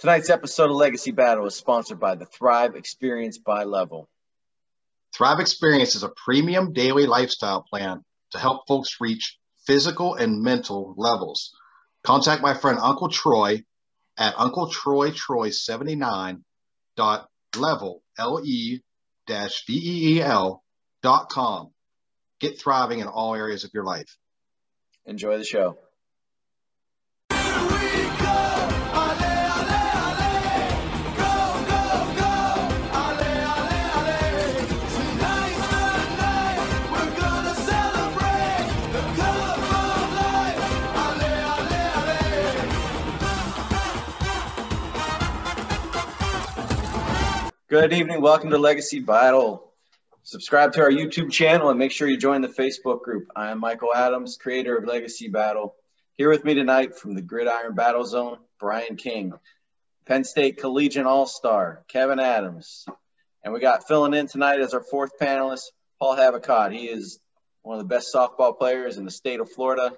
Tonight's episode of Legacy Battle is sponsored by the Thrive Experience by Level. Thrive Experience is a premium daily lifestyle plan to help folks reach physical and mental levels. Contact my friend Uncle Troy at uncletroytroy79.level.com. Get thriving in all areas of your life. Enjoy the show. Good evening. Welcome to Legacy Battle. Subscribe to our YouTube channel and make sure you join the Facebook group. I am Michael Adams, creator of Legacy Battle. Here with me tonight from the Gridiron Battle Zone, Brian King, Penn State Collegiate All-Star, Kevin Adams. And we got filling in tonight as our fourth panelist, Paul Havicott. He is one of the best softball players in the state of Florida,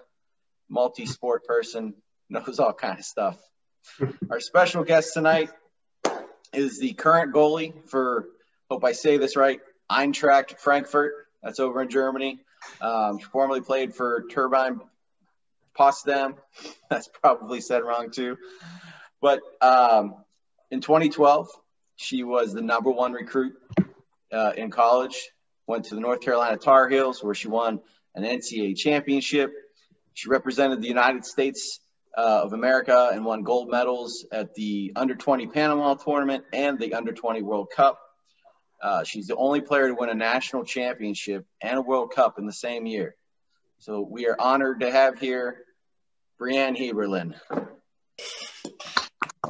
multi-sport person, knows all kind of stuff. Our special guest tonight is the current goalie for, hope I say this right, Eintracht Frankfurt. That's over in Germany. Formerly played for Turbine Potsdam. That's probably said wrong too. But in 2012, she was the #1 recruit in college. Went to the North Carolina Tar Heels where she won an NCAA championship. She represented the United States of America and won gold medals at the Under-20 Panama Tournament and the Under-20 World Cup. She's the only player to win a national championship and a World Cup in the same year. So we are honored to have here Bryane Heaberlin.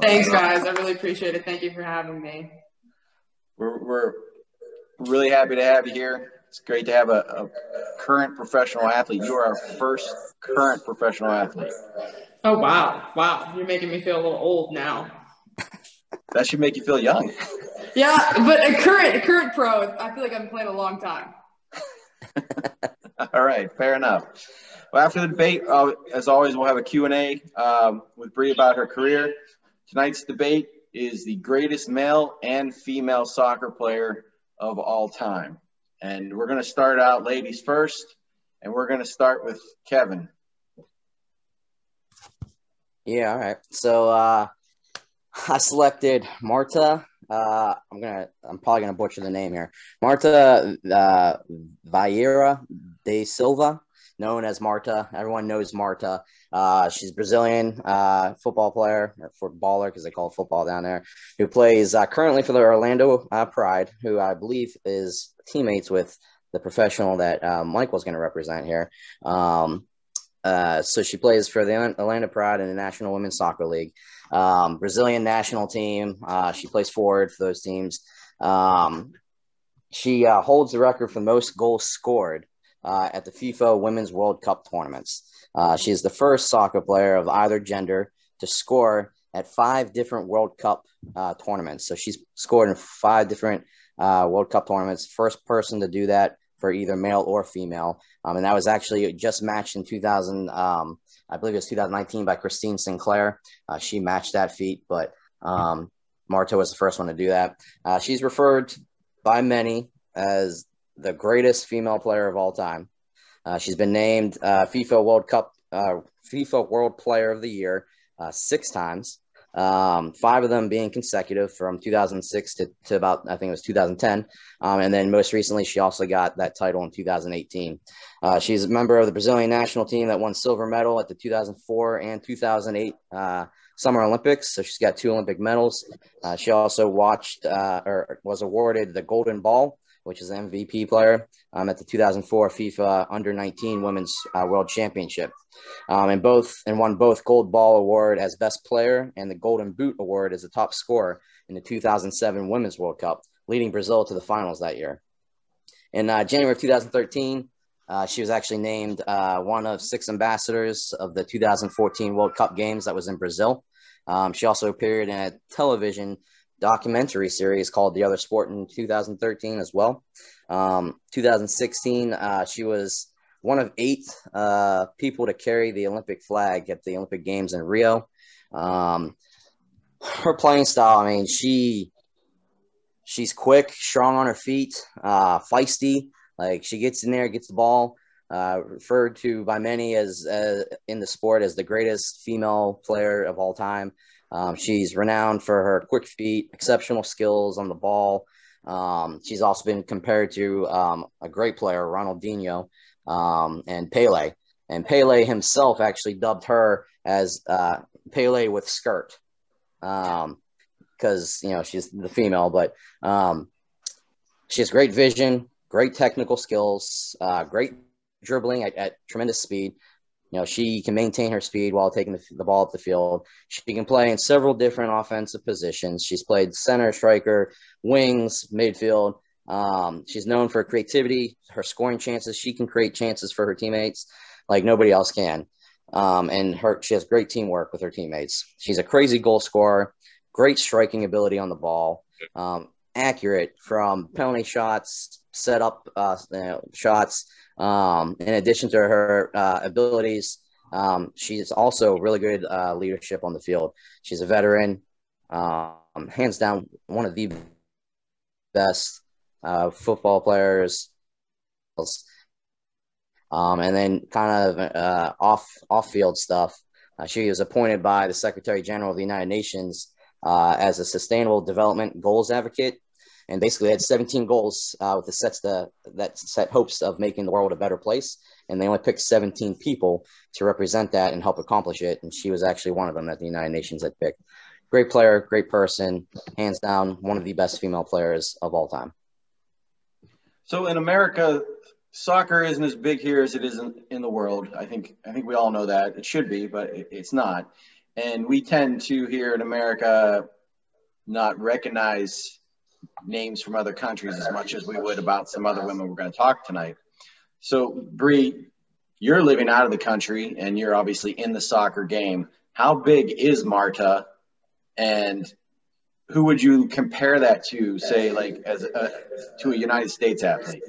Thanks, guys. I really appreciate it. Thank you for having me. We're really happy to have you here. It's great to have a current professional athlete. You are our first current professional athlete. Oh, wow. Wow. You're making me feel a little old now. That should make you feel young. Yeah, but a current pro, I feel like I've been playing a long time. All right, fair enough. Well, after the debate, as always, we'll have a Q&A with Bri about her career. Tonight's debate is the greatest male and female soccer player of all time. And we're going to start out ladies first, and we're going to start with Kevin. Yeah, all right. So I selected Marta. I'm probably gonna butcher the name here. Marta Vieira da Silva, known as Marta. Everyone knows Marta. She's a Brazilian football player or footballer because they call it football down there. Who plays currently for the Orlando Pride, who I believe is teammates with the professional that Michael's gonna represent here. So she plays for the Atlanta Pride in the National Women's Soccer League, Brazilian national team. She plays forward for those teams. She holds the record for most goals scored at the FIFA Women's World Cup tournaments. She is the first soccer player of either gender to score at 5 different World Cup tournaments. So she's scored in 5 different World Cup tournaments, first person to do that for either male or female. And that was actually just matched in 2000, I believe it was 2019 by Christine Sinclair. She matched that feat, but Marta was the first one to do that. She's referred by many as the greatest female player of all time. She's been named FIFA World Player of the Year 6 times, 5 of them being consecutive from 2006 to about, I think it was 2010. And then most recently, she also got that title in 2018. She's a member of the Brazilian national team that won silver medal at the 2004 and 2008 Summer Olympics. So she's got 2 Olympic medals. She also was awarded the Golden Ball, which is an MVP player at the 2004 FIFA Under-19 Women's World Championship, and won both Gold Ball Award as Best Player and the Golden Boot Award as the top scorer in the 2007 Women's World Cup, leading Brazil to the finals that year. In January of 2013, she was actually named one of 6 ambassadors of the 2014 World Cup Games that was in Brazil. She also appeared in a television documentary series called The Other Sport in 2013 as well. 2016, she was one of 8 people to carry the Olympic flag at the Olympic Games in Rio. her playing style, I mean, she's quick, strong on her feet, feisty. Like, she gets in there, gets the ball. Referred to by many as in the sport as the greatest female player of all time. She's renowned for her quick feet, exceptional skills on the ball. She's also been compared to a great player, Ronaldinho, and Pele. And Pele himself actually dubbed her as Pele with skirt, because, you know, she's the female, but she has great vision, great technical skills, great dribbling at tremendous speed. You know, she can maintain her speed while taking the ball up the field. She can play in several different offensive positions. She's played center, striker, wings, midfield. She's known for creativity, her scoring chances. She can create chances for her teammates like nobody else can. She has great teamwork with her teammates. She's a crazy goal scorer, great striking ability on the ball, accurate from penalty shots, set up shots. In addition to her abilities, she's also really good leadership on the field. She's a veteran, hands down one of the best football players. And then kind of off-field stuff. She was appointed by the Secretary General of the United Nations as a Sustainable Development Goals Advocate. And basically had 17 goals with that set hopes of making the world a better place. And they only picked 17 people to represent that and help accomplish it. And she was actually one of them that the United Nations had picked. Great player, great person, hands down, one of the best female players of all time. So in America, soccer isn't as big here as it is in the world. I think we all know that. It should be, but it's not. And we tend to, here in America, not recognize names from other countries as much as we would about some other women we're going to talk tonight. So, Bree, you're living out of the country and you're obviously in the soccer game. How big is Marta, and who would you compare that to, say, like to a United States athlete?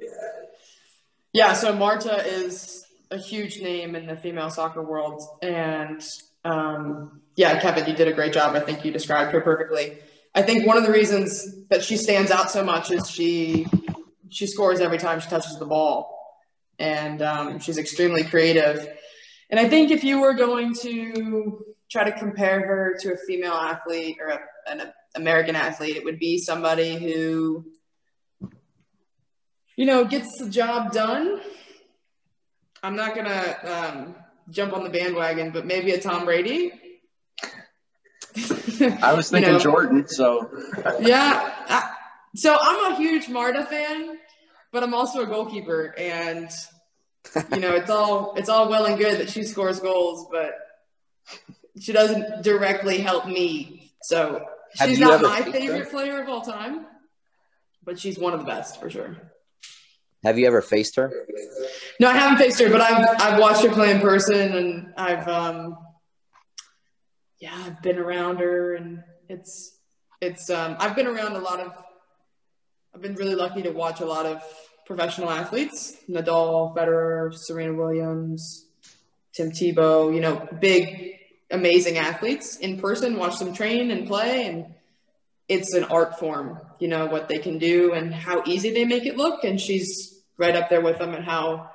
Yeah, so Marta is a huge name in the female soccer world, and yeah, Kevin, you did a great job. I think you described her perfectly. I think one of the reasons that she stands out so much is she scores every time she touches the ball, and she's extremely creative. And I think if you were going to try to compare her to a female athlete or an American athlete, it would be somebody who, you know, gets the job done. I'm not going to jump on the bandwagon, but maybe a Tom Brady. I was thinking, you know, Jordan, so. Yeah. So I'm a huge Marta fan, but I'm also a goalkeeper. And, you know, it's all well and good that she scores goals, but she doesn't directly help me. So she's not my favorite player of all time, but she's one of the best for sure. Have you ever faced her? No, I haven't faced her, but I've watched her play in person, and I've been around her, and I've been really lucky to watch a lot of professional athletes, Nadal, Federer, Serena Williams, Tim Tebow, you know, big, amazing athletes in person, watch them train and play, and it's an art form, you know, what they can do and how easy they make it look. And she's right up there with them, and how,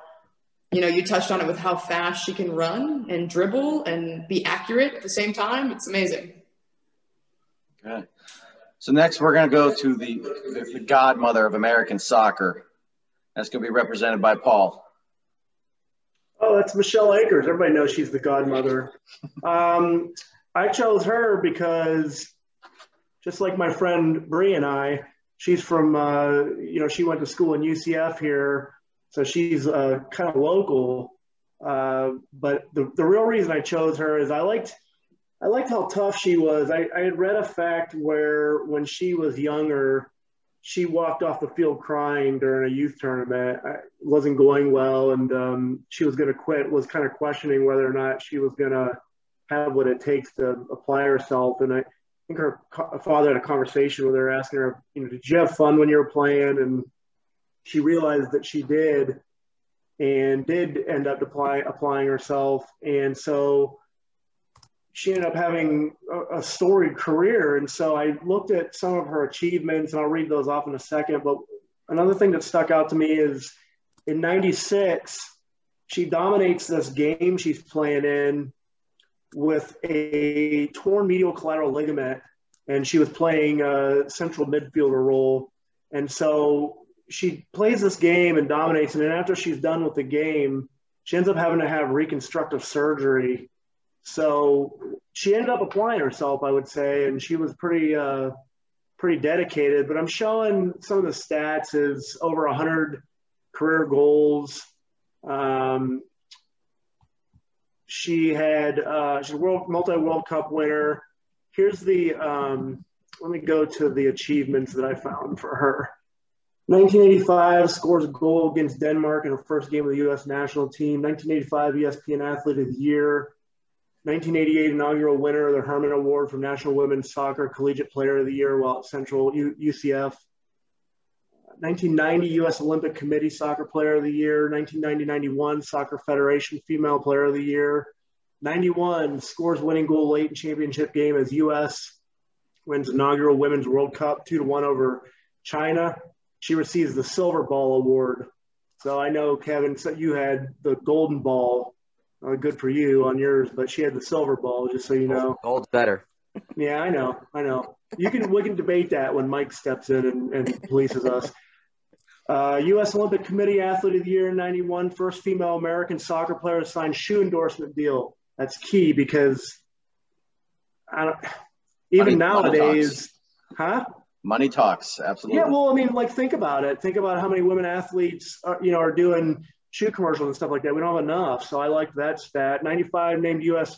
you know, you touched on it with how fast she can run and dribble and be accurate at the same time. It's amazing. Good. So next we're going to go to the godmother of American soccer. That's going to be represented by Paul. Oh, that's Michelle Akers. Everybody knows she's the godmother. I chose her because, just like my friend Bree and I, she's from, you know, she went to school in UCF here. So she's kind of local, but the real reason I chose her is I liked how tough she was. I had read a fact where when she was younger, she walked off the field crying during a youth tournament. It wasn't going well, and she was going to quit, was kind of questioning whether or not she was going to have what it takes to apply herself. And I think her father had a conversation with her, asking her, you know, did you have fun when you were playing? And she realized that she did, and did end up applying herself. And so she ended up having a storied career. And so I looked at some of her achievements, and I'll read those off in a second. But another thing that stuck out to me is in 96, she dominates this game she's playing in with a torn medial collateral ligament, and she was playing a central midfielder role. And so she plays this game and dominates, and then after she's done with the game, she ends up having to have reconstructive surgery. So she ended up applying herself, I would say, and she was pretty dedicated. But I'm showing some of the stats is over 100 career goals. She's a multi-World Cup winner. Here's the let me go to the achievements that I found for her. 1985, scores a goal against Denmark in her first game of the U.S. national team. 1985, ESPN Athlete of the Year. 1988, inaugural winner of the Herman Award for National Women's Soccer Collegiate Player of the Year while at Central UCF. 1990, U.S. Olympic Committee Soccer Player of the Year. 1990-91, Soccer Federation Female Player of the Year. 91, scores winning goal late in championship game as U.S. wins inaugural Women's World Cup 2-1 over China. She receives the Silver Ball Award. So I know, Kevin, so you had the Golden Ball. Good for you on yours, but she had the Silver Ball, just so you know. Gold's better. Yeah, I know. We can debate that when Mike steps in and polices us. U.S. Olympic Committee Athlete of the Year in 91, first female American soccer player to sign shoe endorsement deal. That's key because nowadays, money talks. Huh? Money talks, absolutely. Yeah, well, I mean, like, think about it. Think about how many women athletes are doing shoe commercials and stuff like that. We don't have enough, so I like that stat. 95, named U.S.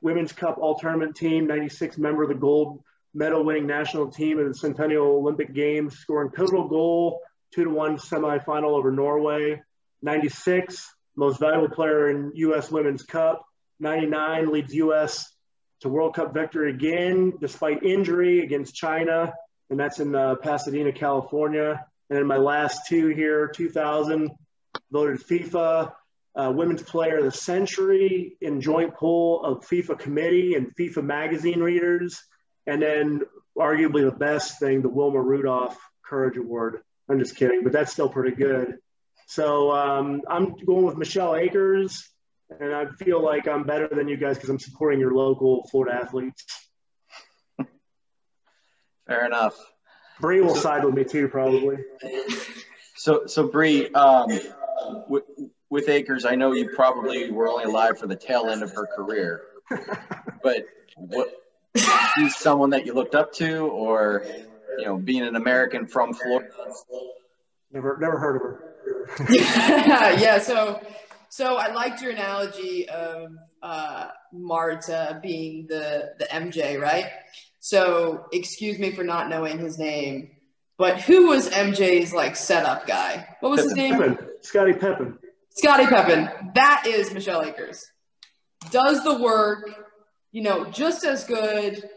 Women's Cup All-Tournament Team. 96, member of the gold medal-winning national team in the Centennial Olympic Games, scoring pivotal goal, 2-1 semifinal over Norway. 96, most valuable player in U.S. Women's Cup. 99, leads U.S. to World Cup victory again, despite injury against China. And that's in Pasadena, California. And then my last two here, 2000, voted FIFA Women's Player of the Century in joint poll of FIFA Committee and FIFA Magazine readers. And then arguably the best thing, the Wilma Rudolph Courage Award. I'm just kidding, but that's still pretty good. So I'm going with Michelle Akers, and I feel like I'm better than you guys because I'm supporting your local Florida athletes. Fair enough. Bree will side with me too, probably. So Bree, with Akers, I know you probably were only alive for the tail end of her career, but she's someone that you looked up to, or being an American from Florida? Never heard of her. Yeah. So I liked your analogy of Marta being the MJ, right? So excuse me for not knowing his name, but who was MJ's setup guy? What was his name? Pippen. Scottie Pippen. Scottie Pippen. That is Michelle Akers. Does the work, just as good,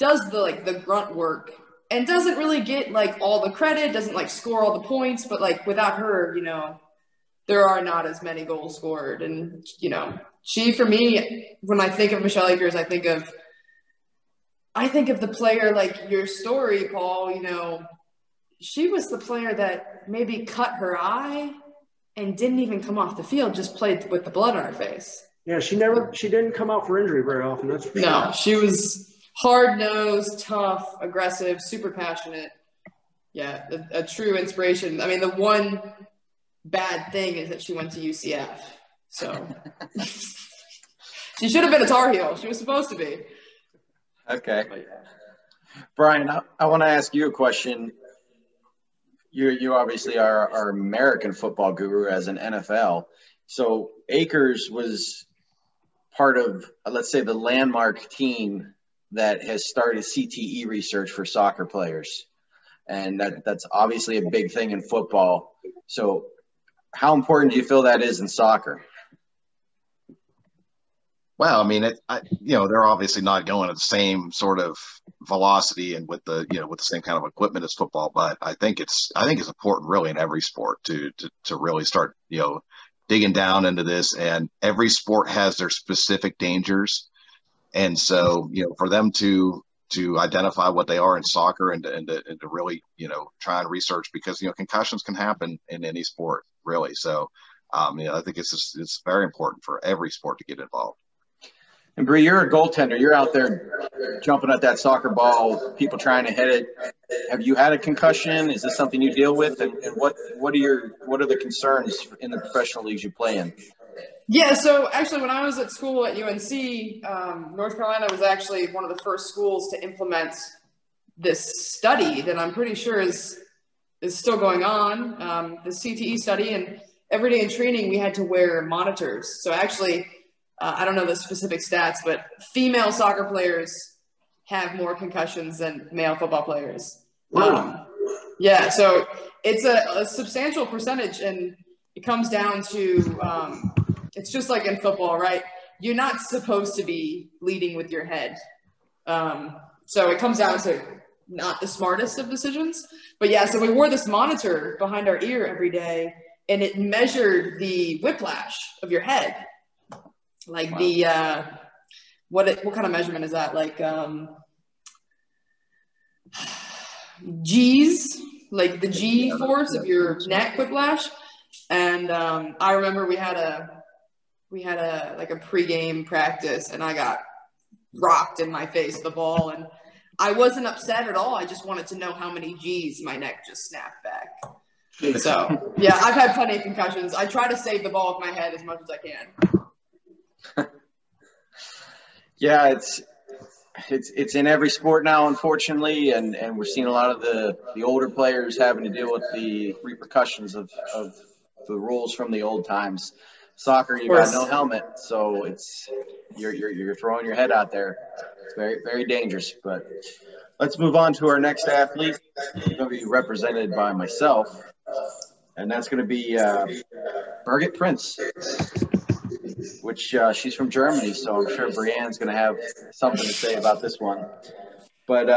does the grunt work, and doesn't really get all the credit, doesn't score all the points, but without her, there are not as many goals scored. And, she, for me, when I think of Michelle Akers, I think of the player, your story, Paul, she was the player that maybe cut her eye and didn't even come off the field, just played with the blood on her face. Yeah, she didn't come out for injury very often. That's for sure. No, she was hard-nosed, tough, aggressive, super passionate. Yeah, a true inspiration. I mean, the one bad thing is that she went to UCF, so she should have been a Tar Heel. She was supposed to be. Okay, Bryane, I want to ask you a question. You obviously are our American football guru as an NFL. So Akers was part of, let's say, the landmark team that has started CTE research for soccer players, and that's obviously a big thing in football. So how important do you feel that is in soccer? Well, I mean, they're obviously not going at the same sort of velocity and with the with the same kind of equipment as football, but I think it's important really in every sport to really start digging down into this. And every sport has their specific dangers, And so, you know, for them to identify what they are in soccer and to really, you know, try and research, because, you know, concussions can happen in any sport, really. So, you know, I think it's very important for every sport to get involved. And Bree, you're a goaltender. You're out there jumping at that soccer ball, people trying to hit it. Have you had a concussion? Is this something you deal with? And what are the concerns in the professional leagues you play in? Yeah, so actually when I was at school at UNC, North Carolina was actually one of the first schools to implement this study that I'm pretty sure is still going on, the CTE study. And every day in training, we had to wear monitors. So actually, I don't know the specific stats, but female soccer players have more concussions than male football players. Yeah, so it's a substantial percentage, and it comes down to it's just like in football, right? You're not supposed to be leading with your head. So it comes down to not the smartest of decisions. But yeah, so we wore this monitor behind our ear every day, and it measured the whiplash of your head. Like the, what kind of measurement is that? Like G's, like the G force of your neck whiplash. And I remember we had a pregame practice, and I got rocked in my face, the ball, and I wasn't upset at all. I just wanted to know how many G's my neck just snapped back. So yeah, I've had plenty of concussions. I try to save the ball with my head as much as I can. Yeah, it's in every sport now, unfortunately, and we're seeing a lot of the older players having to deal with the repercussions of the rules from the old times. Soccer, you got no helmet, so it's you're throwing your head out there. It's very, very dangerous. But let's move on to our next athlete. He's going to be represented by myself, and that's going to be Birgit Prince, which she's from Germany, so I'm sure Brianne's going to have something to say about this one. But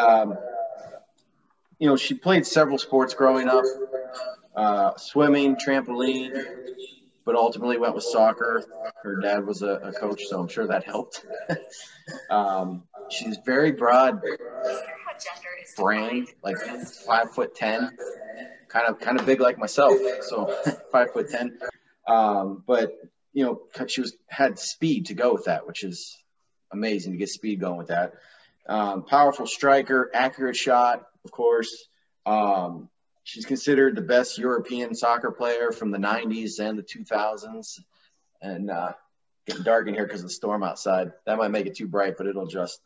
you know, she played several sports growing up. Swimming, trampoline, but ultimately went with soccer. Her dad was a coach, so I'm sure that helped. She's very broad brain, like 5'10", kind of big like myself, so 5'10". But you know, she had speed to go with that, which is amazing to get speed going with that. Powerful striker, accurate shot, of course. She's considered the best European soccer player from the 90s and the 2000s. And getting dark in here because of the storm outside. That might make it too bright, but it'll adjust.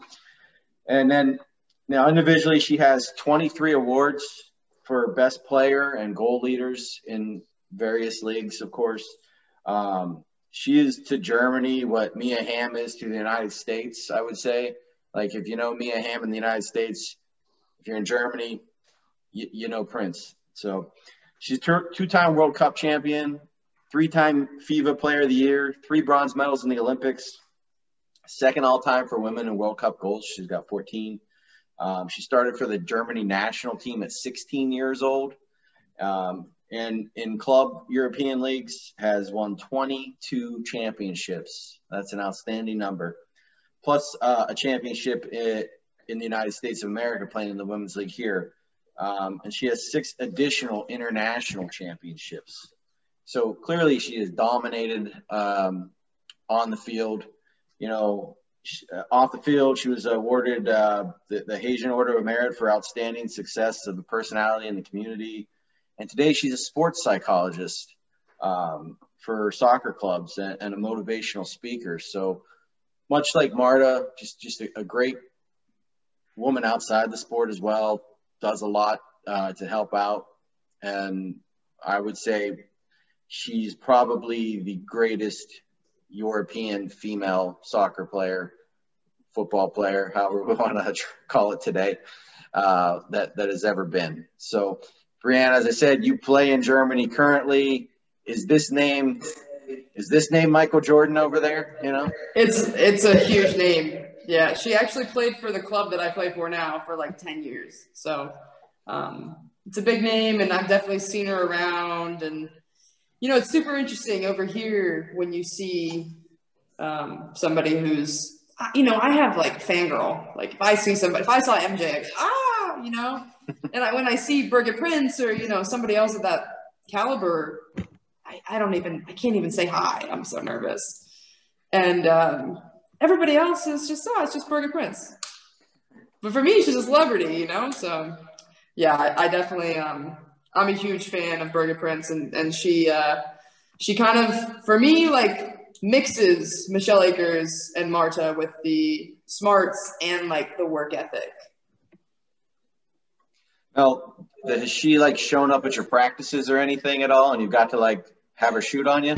And then now individually, she has 23 awards for best player and goal leaders in various leagues, of course. She is to Germany what Mia Hamm is to the United States, I would say. Like, if you know Mia Hamm in the United States, if you're in Germany, you know Prince. So she's two-time World Cup champion, three-time FIFA Player of the Year, 3 bronze medals in the Olympics, 2nd all-time for women in World Cup goals. She's got 14. She started for the Germany national team at 16 years old. And in club European leagues has won 22 championships. That's an outstanding number. Plus a championship in the United States of America playing in the Women's League here. And she has 6 additional international championships. So clearly she has dominated on the field. You know, off the field, she was awarded the Haitian Order of Merit for outstanding success of the personality in the community. And today she's a sports psychologist for soccer clubs and a motivational speaker. So much like Marta, just a great woman outside the sport as well. Does a lot to help out, and I would say she's probably the greatest European female soccer player, football player, however we want to call it today, that has ever been. So, Brianne, as I said, you play in Germany currently. Is this name Michael Jordan over there? You know, it's a huge name. Yeah, she actually played for the club that I play for now for like 10 years. So it's a big name, and I've definitely seen her around. And, you know, it's super interesting over here when you see somebody who's you know, I have like fangirl. Like if I see somebody, if I saw MJ, I'd be, ah, you know. And when I see Birgit Prince or, you know, somebody else of that caliber, I can't even say hi. I'm so nervous. And everybody else is just, oh, it's just Birgit Prince. But for me, she's a celebrity, you know? So yeah, I definitely, I'm a huge fan of Birgit Prince, and she kind of, for me, like mixes Michelle Akers and Marta with the smarts and like the work ethic. Now, has she like shown up at your practices or anything at all, and you've got to like have her shoot on you?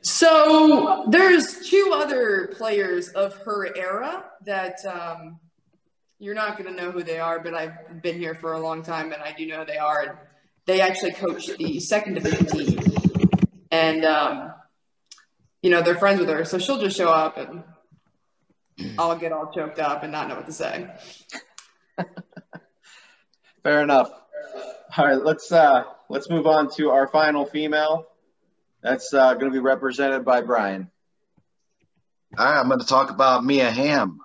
So there's two other players of her era that you're not going to know who they are, but I've been here for a long time and I do know who they are. And they actually coach the second division team, and you know, they're friends with her, so she'll just show up and I'll get all choked up and not know what to say. Fair enough. All right, let's move on to our final female. That's going to be represented by Bryane. All right, I'm going to talk about Mia Hamm.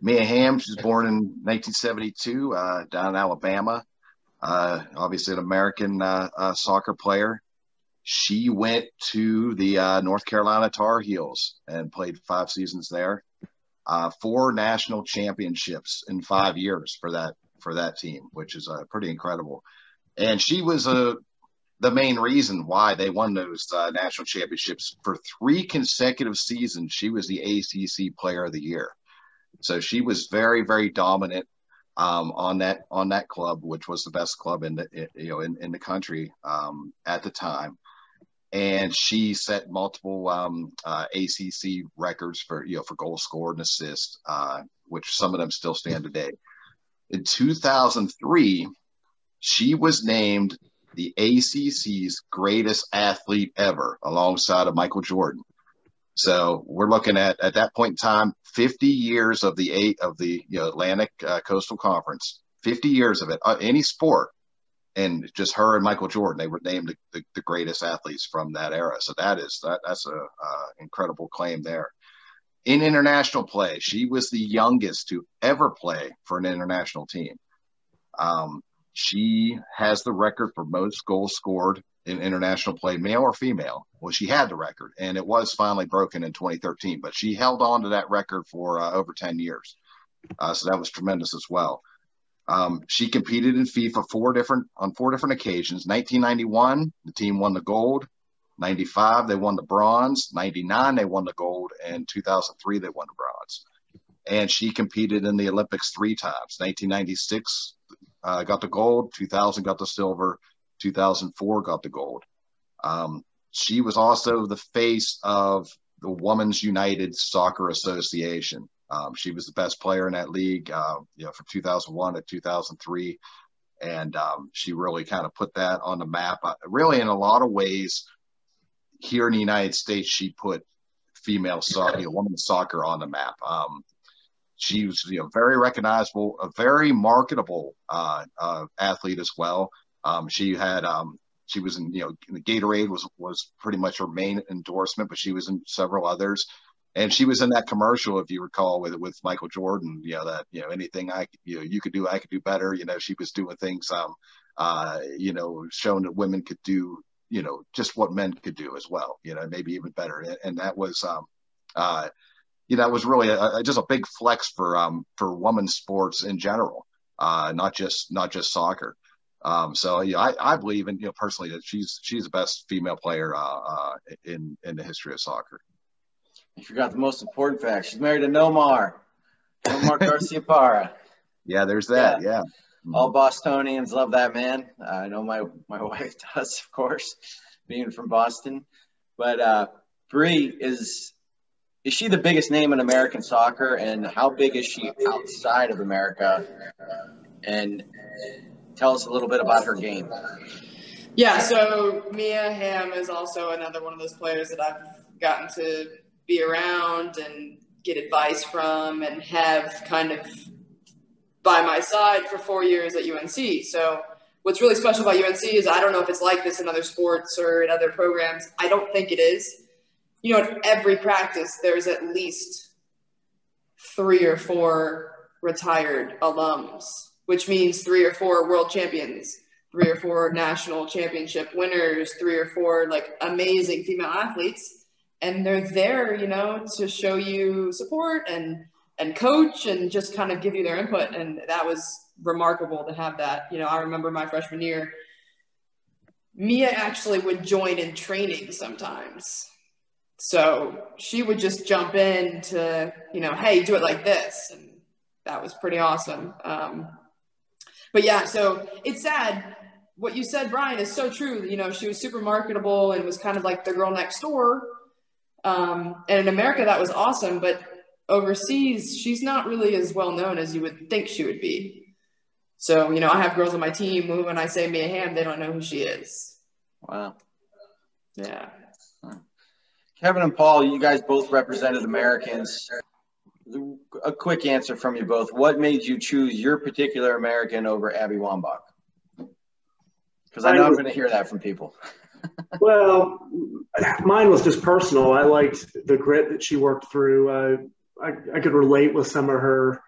Mia Hamm, she's born in 1972 down in Alabama. Obviously an American soccer player. She went to the North Carolina Tar Heels and played 5 seasons there. 4 national championships in 5 years for that team, which is pretty incredible. And she was the main reason why they won those national championships. For 3 consecutive seasons, she was the ACC Player of the Year. So she was very, very dominant on that club, which was the best club in the country at the time. And she set multiple ACC records for goals scored and assists, which some of them still stand today. In 2003, she was named the ACC's greatest athlete ever, alongside of Michael Jordan. So we're looking at that point in time, 50 years of the Atlantic Coastal Conference, 50 years of it, any sport, and just her and Michael Jordan, they were named the greatest athletes from that era. So that's a incredible claim there. In international play, she was the youngest to ever play for an international team. She has the record for most goals scored in international play, male or female. Well, she had the record, and it was finally broken in 2013, but she held on to that record for over 10 years. So that was tremendous as well. She competed in FIFA on 4 different occasions. 1991, the team won the gold. 95, they won the bronze. 99, they won the gold. And 2003, they won the bronze. And she competed in the Olympics 3 times. 1996 got the gold. 2000 got the silver. 2004 got the gold. She was also the face of the Women's United Soccer Association. She was the best player in that league from 2001 to 2003. And she really kind of put that on the map. Really, in a lot of ways, here in the United States, she put female soccer, women's soccer on the map. She was very recognizable, a very marketable athlete as well. She was in, Gatorade was pretty much her main endorsement, but she was in several others. And she was in that commercial, if you recall, with Michael Jordan, anything you could do, I could do better. She was doing things, showing that women could do, just what men could do as well, maybe even better. And that was, that was really just a big flex for women's sports in general, not just soccer. I believe, and personally, that she's the best female player in the history of soccer. You forgot the most important fact. She's married to Nomar Garcia Parra. Yeah, there's that. Yeah. All Bostonians love that man. I know my wife does, of course, being from Boston. But Brie, is she the biggest name in American soccer, and how big is she outside of America? And tell us a little bit about her game. Yeah, so Mia Hamm is also another one of those players that I've gotten to be around and get advice from and have kind of by my side for 4 years at UNC. So what's really special about UNC is I don't know if it's like this in other sports or in other programs. I don't think it is. At every practice, there's at least 3 or 4 retired alums, which means 3 or 4 world champions, 3 or 4 national championship winners, 3 or 4 like amazing female athletes. And they're there, you know, to show you support and coach and just kind of give you their input. And that was remarkable to have that. You know, I remember my freshman year, Mia actually would join in training sometimes. So she would just jump in to, you know, hey, do it like this. And that was pretty awesome. But yeah, so it's sad. What you said, Bryane, is so true. You know, she was super marketable and was kind of like the girl next door. And in America, that was awesome. But overseas, she's not really as well known as you would think she would be. So, you know, I have girls on my team who, when I say Mia Hamm, they don't know who she is. Wow. Yeah. Kevin and Paul, you guys both represented Americans. A quick answer from you both. What made you choose your particular American over Abby Wambach? Because I know I'm going to hear that from people. Well, mine was just personal. I liked the grit that she worked through. I could relate with some of her.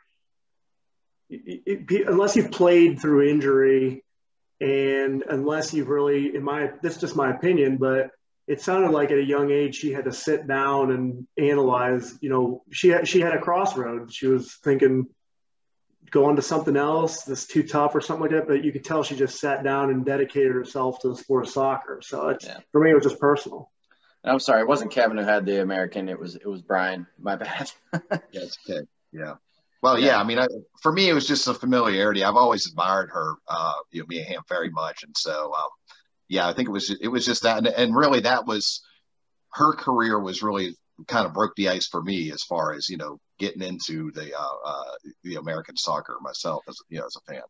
Unless you've played through injury, and unless you've really, this is just my opinion, but it sounded like at a young age she had to sit down and analyze. You know, she had a crossroad. She was thinking, go on to something else that's too tough or something like that. But you could tell she just sat down and dedicated herself to the sport of soccer. So it's, for me, it was just personal. I'm sorry, it wasn't Kevin who had the American. It was Bryane. My bad. Yes, okay. Yeah. Well, yeah, I mean, for me, it was just a familiarity. I've always admired her, you know, Mia Hamm, very much. And so, yeah, I think it was just that. And really that was – her career was really kind of broke the ice for me as far as, you know, getting into the American soccer myself as, you know, as a fan.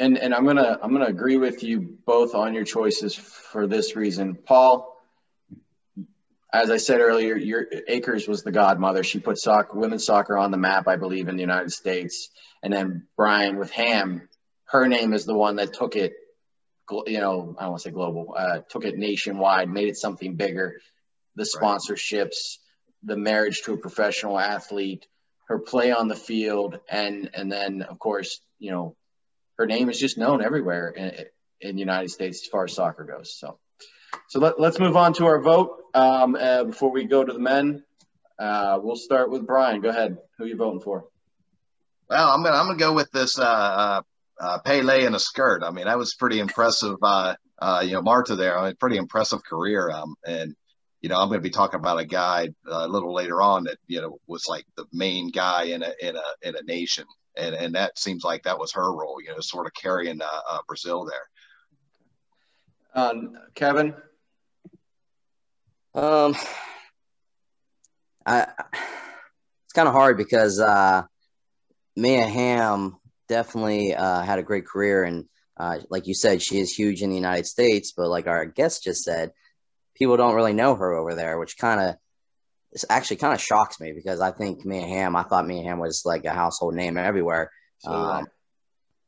And I'm gonna agree with you both on your choices for this reason. Paul, as I said earlier, your Akers was the godmother. She put women's soccer on the map, I believe, in the United States. And then Bryane with Hamm, her name is the one that took it, you know, I don't want to say global, took it nationwide, made it something bigger. The sponsorships, the marriage to a professional athlete, her play on the field, and then, of course, you know, her name is just known everywhere in the United States as far as soccer goes. So let's move on to our vote before we go to the men. We'll start with Bryane. Go ahead. Who are you voting for? Well, I'm gonna go with this Pele in a skirt. I mean, that was pretty impressive. You know, Marta there. I mean, pretty impressive career. And you know, I'm gonna be talking about a guy a little later on that, you know, was like the main guy in a nation, and that seems like that was her role. You know, sort of carrying Brazil there. Kevin? It's kind of hard because Mia Hamm definitely had a great career. And like you said, she is huge in the United States. But like our guest just said, people don't really know her over there, which kind of shocks me because I think I thought Mia Hamm was like a household name everywhere.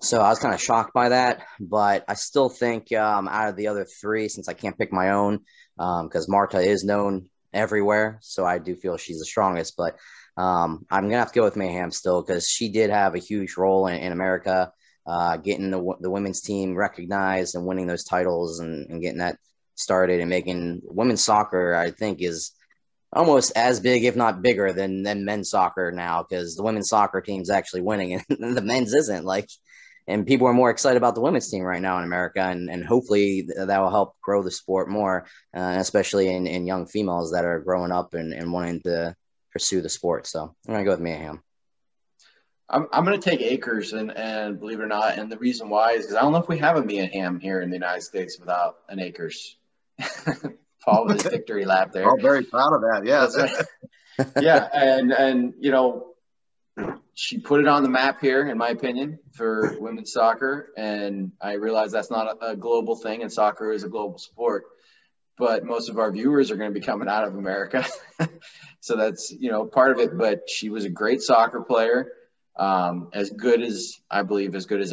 So I was kind of shocked by that, but I still think out of the other three, since I can't pick my own, because Marta is known everywhere, so I do feel she's the strongest. But I'm going to have to go with Mia Hamm still because she did have a huge role in America, getting the women's team recognized and winning those titles and getting that started and making women's soccer, I think, is almost as big, if not bigger, than men's soccer now because the women's soccer team's actually winning and the men's isn't. And people are more excited about the women's team right now in America, and hopefully that will help grow the sport more, especially in young females that are growing up and wanting to pursue the sport. So I'm going to go with Mia Hamm. I'm going to take Akers, and believe it or not, and the reason why is because I don't know if we have a Mia Hamm here in the United States without an Akers. Paul with his victory lap there. I'm very proud of that, yeah. Yeah, and you know, she put it on the map here, in my opinion, for women's soccer. And I realize that's not a global thing, and soccer is a global sport. But most of our viewers are going to be coming out of America. So that's, you know, part of it. But she was a great soccer player, as good as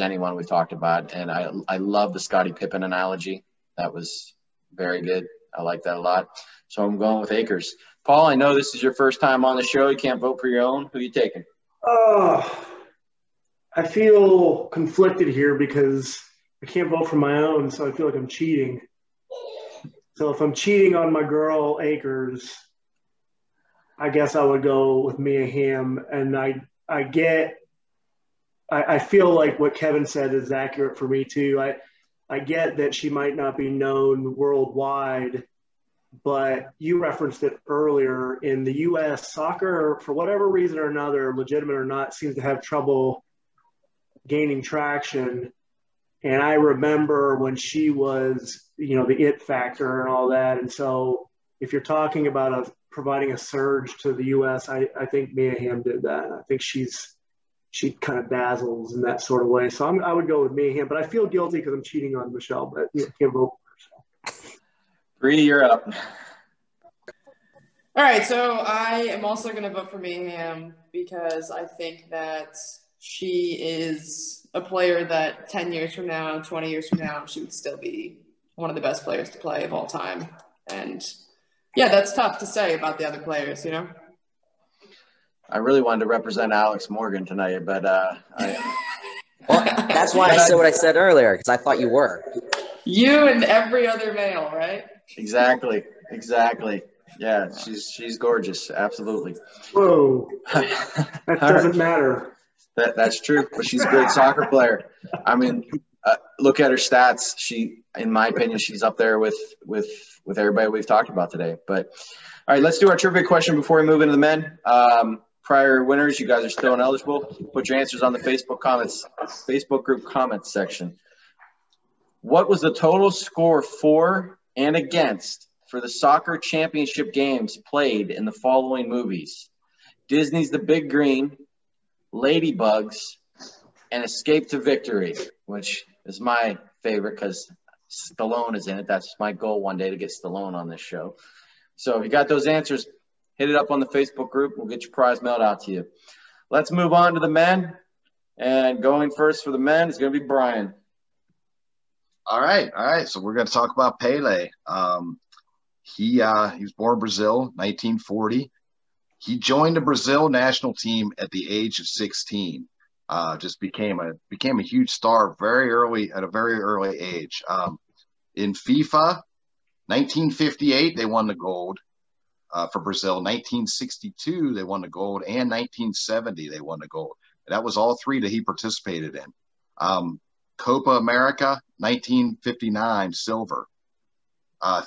anyone we've talked about. And I love the Scottie Pippen analogy. That was very good. I like that a lot. So I'm going with Akers. Paul, I know this is your first time on the show. You can't vote for your own. Who are you taking? I feel conflicted here because I can't vote for my own, so I feel like I'm cheating. So if I'm cheating on my girl Akers, I guess I would go with Mia Hamm. And I feel like what Kevin said is accurate for me too. I get that she might not be known worldwide, but you referenced it earlier in the U.S. soccer, for whatever reason or another, legitimate or not, seems to have trouble gaining traction. And I remember when she was, you know, the it factor and all that. And so if you're talking about providing a surge to the U.S., I think Mia Hamm did that. I think she kind of dazzles in that sort of way. So I would go with Mia Hamm, but I feel guilty because I'm cheating on Michelle, but you know, can't vote for Michelle. Bree, you're up. All right, so I am also going to vote for Mia Hamm because I think that she is a player that 10 years from now, 20 years from now, she would still be one of the best players to play of all time. And yeah, that's tough to say about the other players, you know? I really wanted to represent Alex Morgan tonight, but well, that's why I said what I said earlier, because I thought you were. You and every other male, right? Exactly, exactly. Yeah, she's gorgeous, absolutely. Whoa, that doesn't matter. That's true, but she's a great soccer player. I mean, look at her stats. She, in my opinion, she's up there with everybody we've talked about today. But all right, let's do our trivia question before we move into the men. Prior winners, you guys are still ineligible. Put your answers on the Facebook group comments section. What was the total score for and against for the soccer championship games played in the following movies? Disney's The Big Green, Ladybugs, and Escape to Victory, which is my favorite because Stallone is in it. That's my goal one day, to get Stallone on this show. So if you got those answers, hit it up on the Facebook group. We'll get your prize mailed out to you. Let's move on to the men. And going first for the men is going to be Bryane. All right. All right. So we're going to talk about Pele. He was born in Brazil, 1940. He joined the Brazil national team at the age of 16. Just became a huge star at a very early age. In FIFA, 1958, they won the gold. For Brazil, 1962 they won the gold, and 1970 they won the gold. That was all three that he participated in. Copa America, 1959 silver.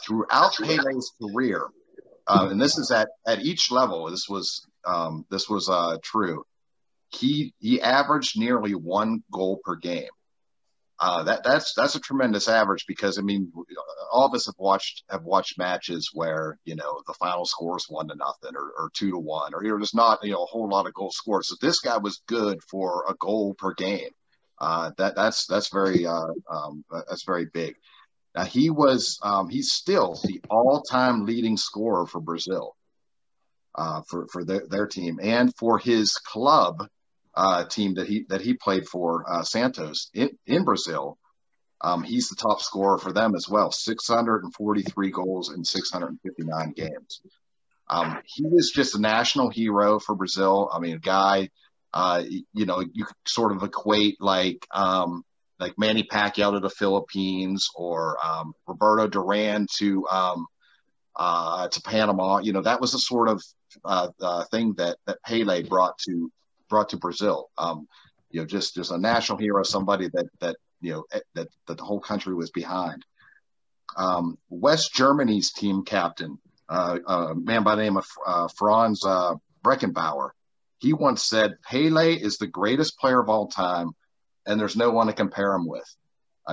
Throughout Pele's career, and this is at each level. This was true. He averaged nearly one goal per game. That's a tremendous average, because I mean, all of us have watched matches where, you know, the final score is 1-0 or 2-1, or there's not, you know, a whole lot of goals scored. So this guy was good for a goal per game. That's very big. Now he's still the all-time leading scorer for Brazil, for their team, and for his club. Team that he played for, Santos in Brazil, he's the top scorer for them as well. 643 goals in 659 games. He was just a national hero for Brazil. I mean, a guy, you know, you could sort of equate like Manny Pacquiao to the Philippines, or Roberto Duran to Panama. You know, that was the sort of thing that Pele brought to Brazil. You know, just a national hero, somebody that the whole country was behind. West Germany's team captain, a man by the name of Franz Beckenbauer, he once said, "Pele is the greatest player of all time, and there's no one to compare him with."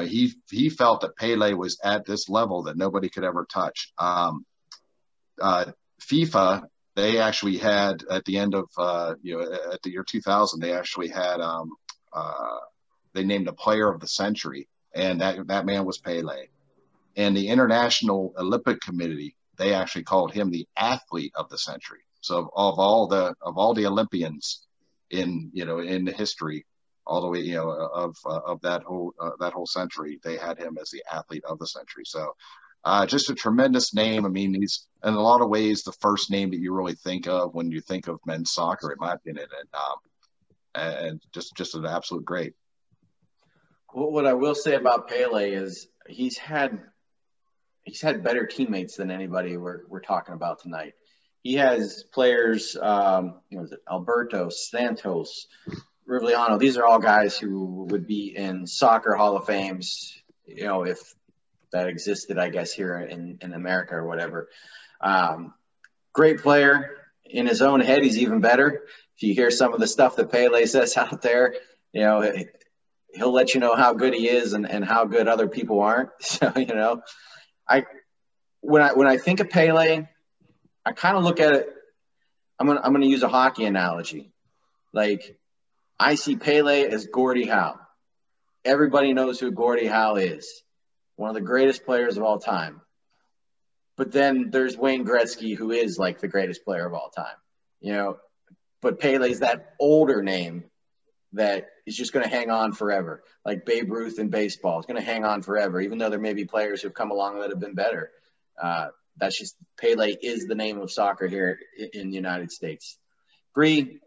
He felt that Pele was at this level that nobody could ever touch. FIFA, they actually had, at the end of, at the year 2000, they actually had, they named a player of the century, and that man was Pele. And the International Olympic Committee, they actually called him the athlete of the century. So of all the Olympians in the history, all the way, you know, of that whole century, they had him as the athlete of the century. So, just a tremendous name. I mean, he's in a lot of ways the first name that you really think of when you think of men's soccer, in my opinion. And and just an absolute great. What I will say about Pele is he's had better teammates than anybody we're talking about tonight. He has players, Alberto, Santos, Rivigliano. These are all guys who would be in soccer Hall of Fames, if that existed, I guess, here in America or whatever. Great player. In his own head, he's even better. If you hear some of the stuff that Pele says out there, he'll let you know how good he is and how good other people aren't. So, when I think of Pele, I kind of look at it, I'm gonna use a hockey analogy. Like, I see Pele as Gordie Howe. Everybody knows who Gordie Howe is. One of the greatest players of all time. But then there's Wayne Gretzky, who is like the greatest player of all time. But Pele's that older name that is just gonna hang on forever. Like Babe Ruth in baseball, it's gonna hang on forever, even though there may be players who've come along that have been better. That's just, Pele is the name of soccer here in the United States. Bree,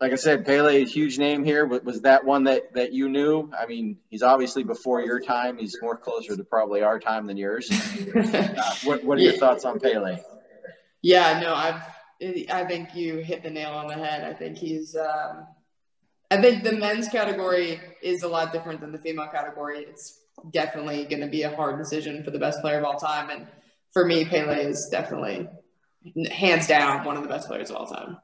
like I said, Pele, a huge name here. Was that one that you knew? I mean, he's obviously before your time. He's more closer to probably our time than yours. What are your thoughts on Pele? Yeah, no, I think you hit the nail on the head. I think he's I think the men's category is a lot different than the female category. It's definitely going to be a hard decision for the best player of all time, and for me, Pele is definitely, hands down, one of the best players of all time.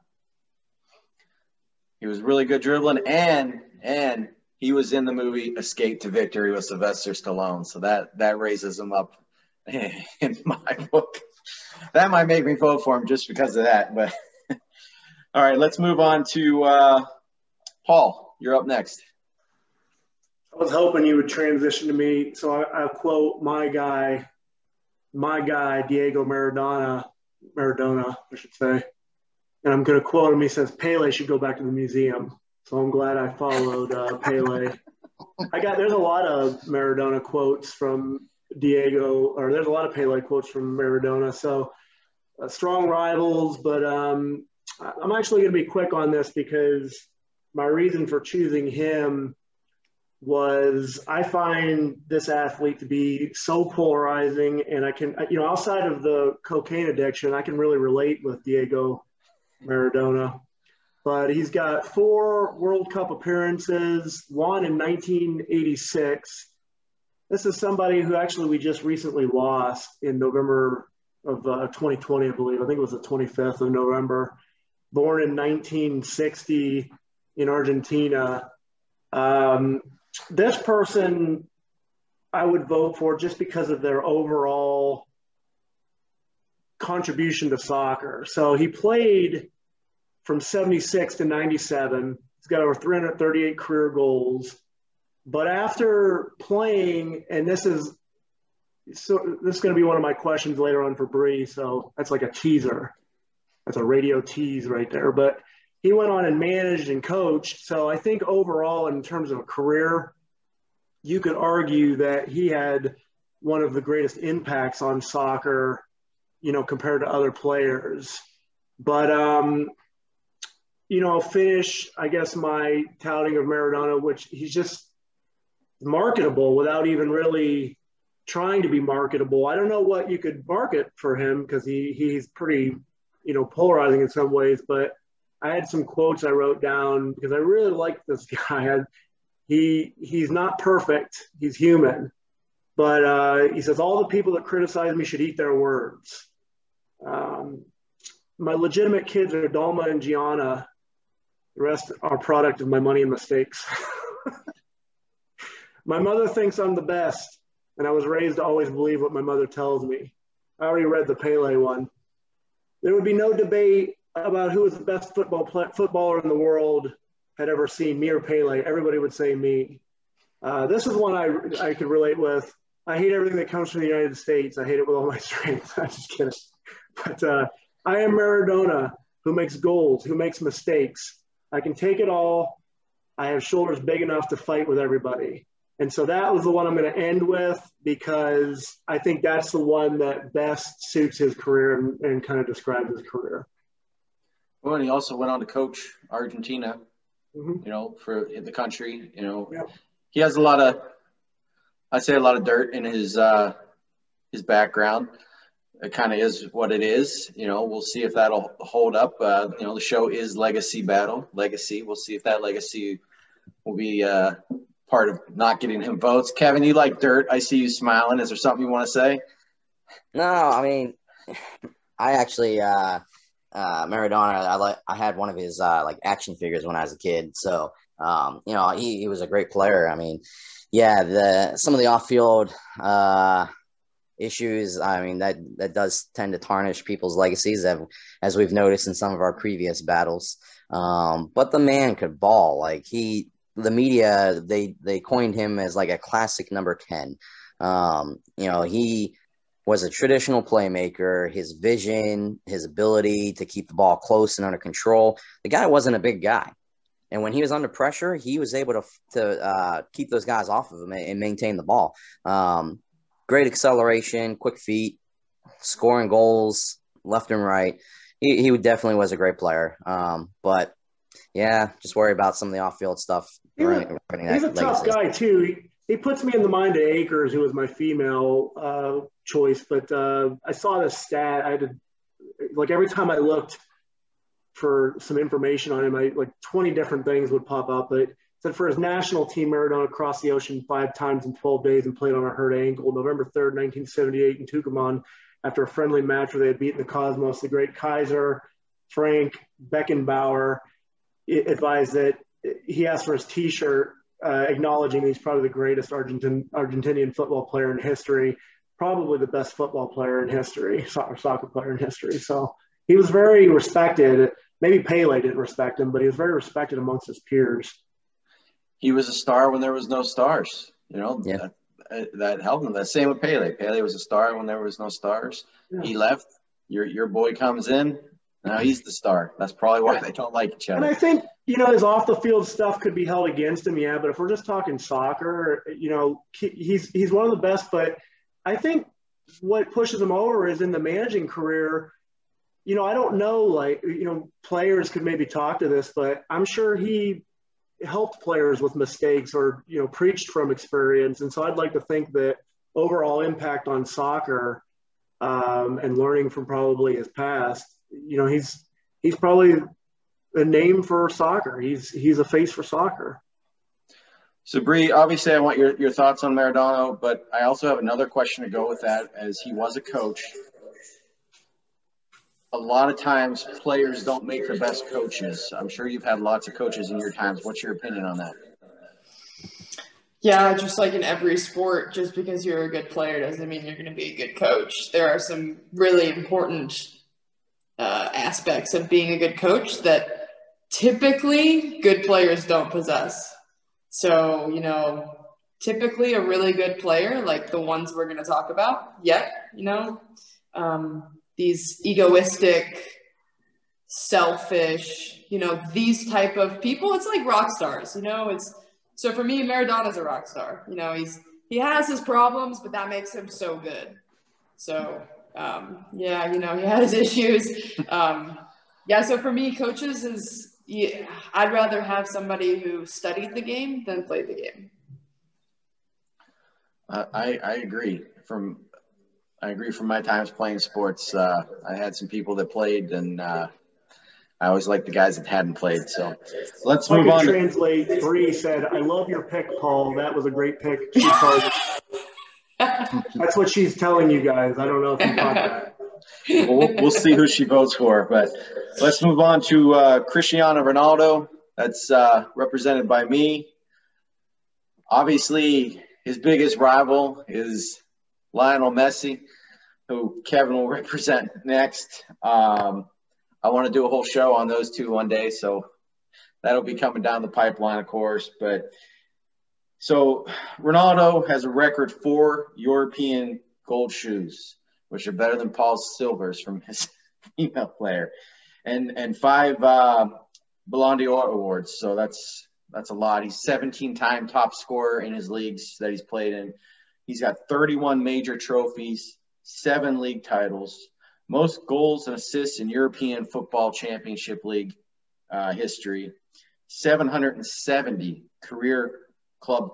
He was really good dribbling, and he was in the movie Escape to Victory with Sylvester Stallone, so that raises him up in my book. That might make me vote for him just because of that. But all right, let's move on to Paul. You're up next. I was hoping you would transition to me, so I'll quote my guy, Diego Maradona, I should say. And I'm going to quote him. He says, Pele should go back to the museum. So I'm glad I followed Pele. There's a lot of Maradona quotes from Diego, or there's a lot of Pele quotes from Maradona. So strong rivals, but I'm actually going to be quick on this because my reason for choosing him was I find this athlete to be so polarizing, and I can, outside of the cocaine addiction, I can really relate with Diego Maradona. But he's got 4 World Cup appearances, one in 1986. This is somebody who actually we just recently lost in November of 2020, I believe. I think it was the 25th of November. Born in 1960 in Argentina. This person I would vote for just because of their overall contribution to soccer. So he played from 76 to 97. He's got over 338 career goals. But after playing, and this is going to be one of my questions later on for Bree, so that's like a teaser. That's a radio tease right there. But he went on and managed and coached. So I think overall, in terms of a career, you could argue that he had one of the greatest impacts on soccer, compared to other players. But, I'll finish, I guess, my touting of Maradona, which he's just marketable without even really trying to be marketable. I don't know what you could market for him because he's pretty, polarizing in some ways, but I had some quotes I wrote down because I really like this guy. He's not perfect. He's human. But he says, all the people that criticize me should eat their words. My legitimate kids are Dalma and Gianna. The rest are product of my money and mistakes. My mother thinks I'm the best, and I was raised to always believe what my mother tells me. I already read the Pele one. There would be no debate about who was the best footballer in the world had ever seen, me or Pele. Everybody would say me. This is one I could relate with. I hate everything that comes from the United States. I hate it with all my strength. I'm just kidding. But I am Maradona, who makes goals, who makes mistakes. I can take it all. I have shoulders big enough to fight with everybody. And so that was the one I'm going to end with because I think that's the one that best suits his career and kind of describes his career. Well, and he also went on to coach Argentina. mm-hmm. you know, for the country, you know. Yeah. He has a lot of, I'd say a lot of dirt in his background. It kind of is what it is, you know. We'll see if that'll hold up. You know, the show is Legacy Battle, Legacy. We'll see if that legacy will be part of not getting him votes. Kevin, you like dirt. I see you smiling. Is there something you want to say? No, I mean, I actually Maradona. I had one of his like action figures when I was a kid. So you know, he was a great player. I mean, yeah, some of the off-field issues, I mean, that does tend to tarnish people's legacies, as we've noticed in some of our previous battles. But the man could ball. Like, the media, they coined him as like a classic number 10. You know, he was a traditional playmaker. His vision, his ability to keep the ball close and under control. The guy wasn't a big guy. And when he was under pressure, he was able to keep those guys off of him and maintain the ball. Great acceleration, quick feet, scoring goals left and right. He definitely was a great player. But, yeah, just worry about some of the off-field stuff. He's a tough guy, too. He puts me in the mind of Akers, who was my female choice. But I saw this stat. I had to, like, every time I looked for some information on him, like 20 different things would pop up. But said for his national team, Maradona crossed the ocean 5 times in 12 days and played on a hurt ankle. November 3rd, 1978 in Tucumán, after a friendly match where they had beaten the Cosmos, the great Kaiser, Frank Beckenbauer, advised that he asked for his T-shirt, acknowledging he's probably the greatest Argentinian football player in history, probably the best football player in history, soccer player in history. So he was very respected. Maybe Pele didn't respect him, but he was very respected amongst his peers. He was a star when there was no stars, you know, yeah. that helped him. The same with Pele. Pele was a star when there was no stars. Yeah. He left. Your boy comes in. Now he's the star. That's probably why they don't like each other. And I think, you know, his off-the-field stuff could be held against him, yeah, but if we're just talking soccer, you know, he's one of the best. But I think what pushes him over is in the managing career. You know, I don't know, like, you know, players could maybe talk to this, but I'm sure he – helped players with mistakes or, you know, preached from experience. And so I'd like to think that overall impact on soccer and learning from probably his past, you know, he's probably a name for soccer. He's a face for soccer. So Bree, obviously I want your thoughts on Maradona, but I also have another question to go with that, as he was a coach. A lot of times players don't make the best coaches. I'm sure you've had lots of coaches in your times. What's your opinion on that? Yeah, just like in every sport, just because you're a good player doesn't mean you're going to be a good coach. There are some really important aspects of being a good coach that typically good players don't possess. So, you know, typically a really good player, like the ones we're going to talk about, you know, these egoistic, selfish, you know, these type of people, it's like rock stars, you know, so for me, Maradona's a rock star, you know, he has his problems, but that makes him so good. So, yeah, you know, he had his issues. Yeah. So for me, coaches I'd rather have somebody who studied the game than played the game. I agree from my times playing sports. I had some people that played, and I always liked the guys that hadn't played. So let's move on. Translate. Bree said, "I love your pick, Paul. That was a great pick." That's what she's telling you guys. I don't know if you caught that. We'll see who she votes for. But let's move on to Cristiano Ronaldo. That's represented by me. Obviously, his biggest rival is Lionel Messi, who Kevin will represent next. I want to do a whole show on those two one day, so that'll be coming down the pipeline, of course. But so Ronaldo has a record 4 European gold shoes, which are better than Paul's silvers from his female player, and 5 Ballon d'Or awards. So that's a lot. He's 17-time top scorer in his leagues that he's played in. He's got 31 major trophies, 7 league titles, most goals and assists in European Football Championship League history, 770 career club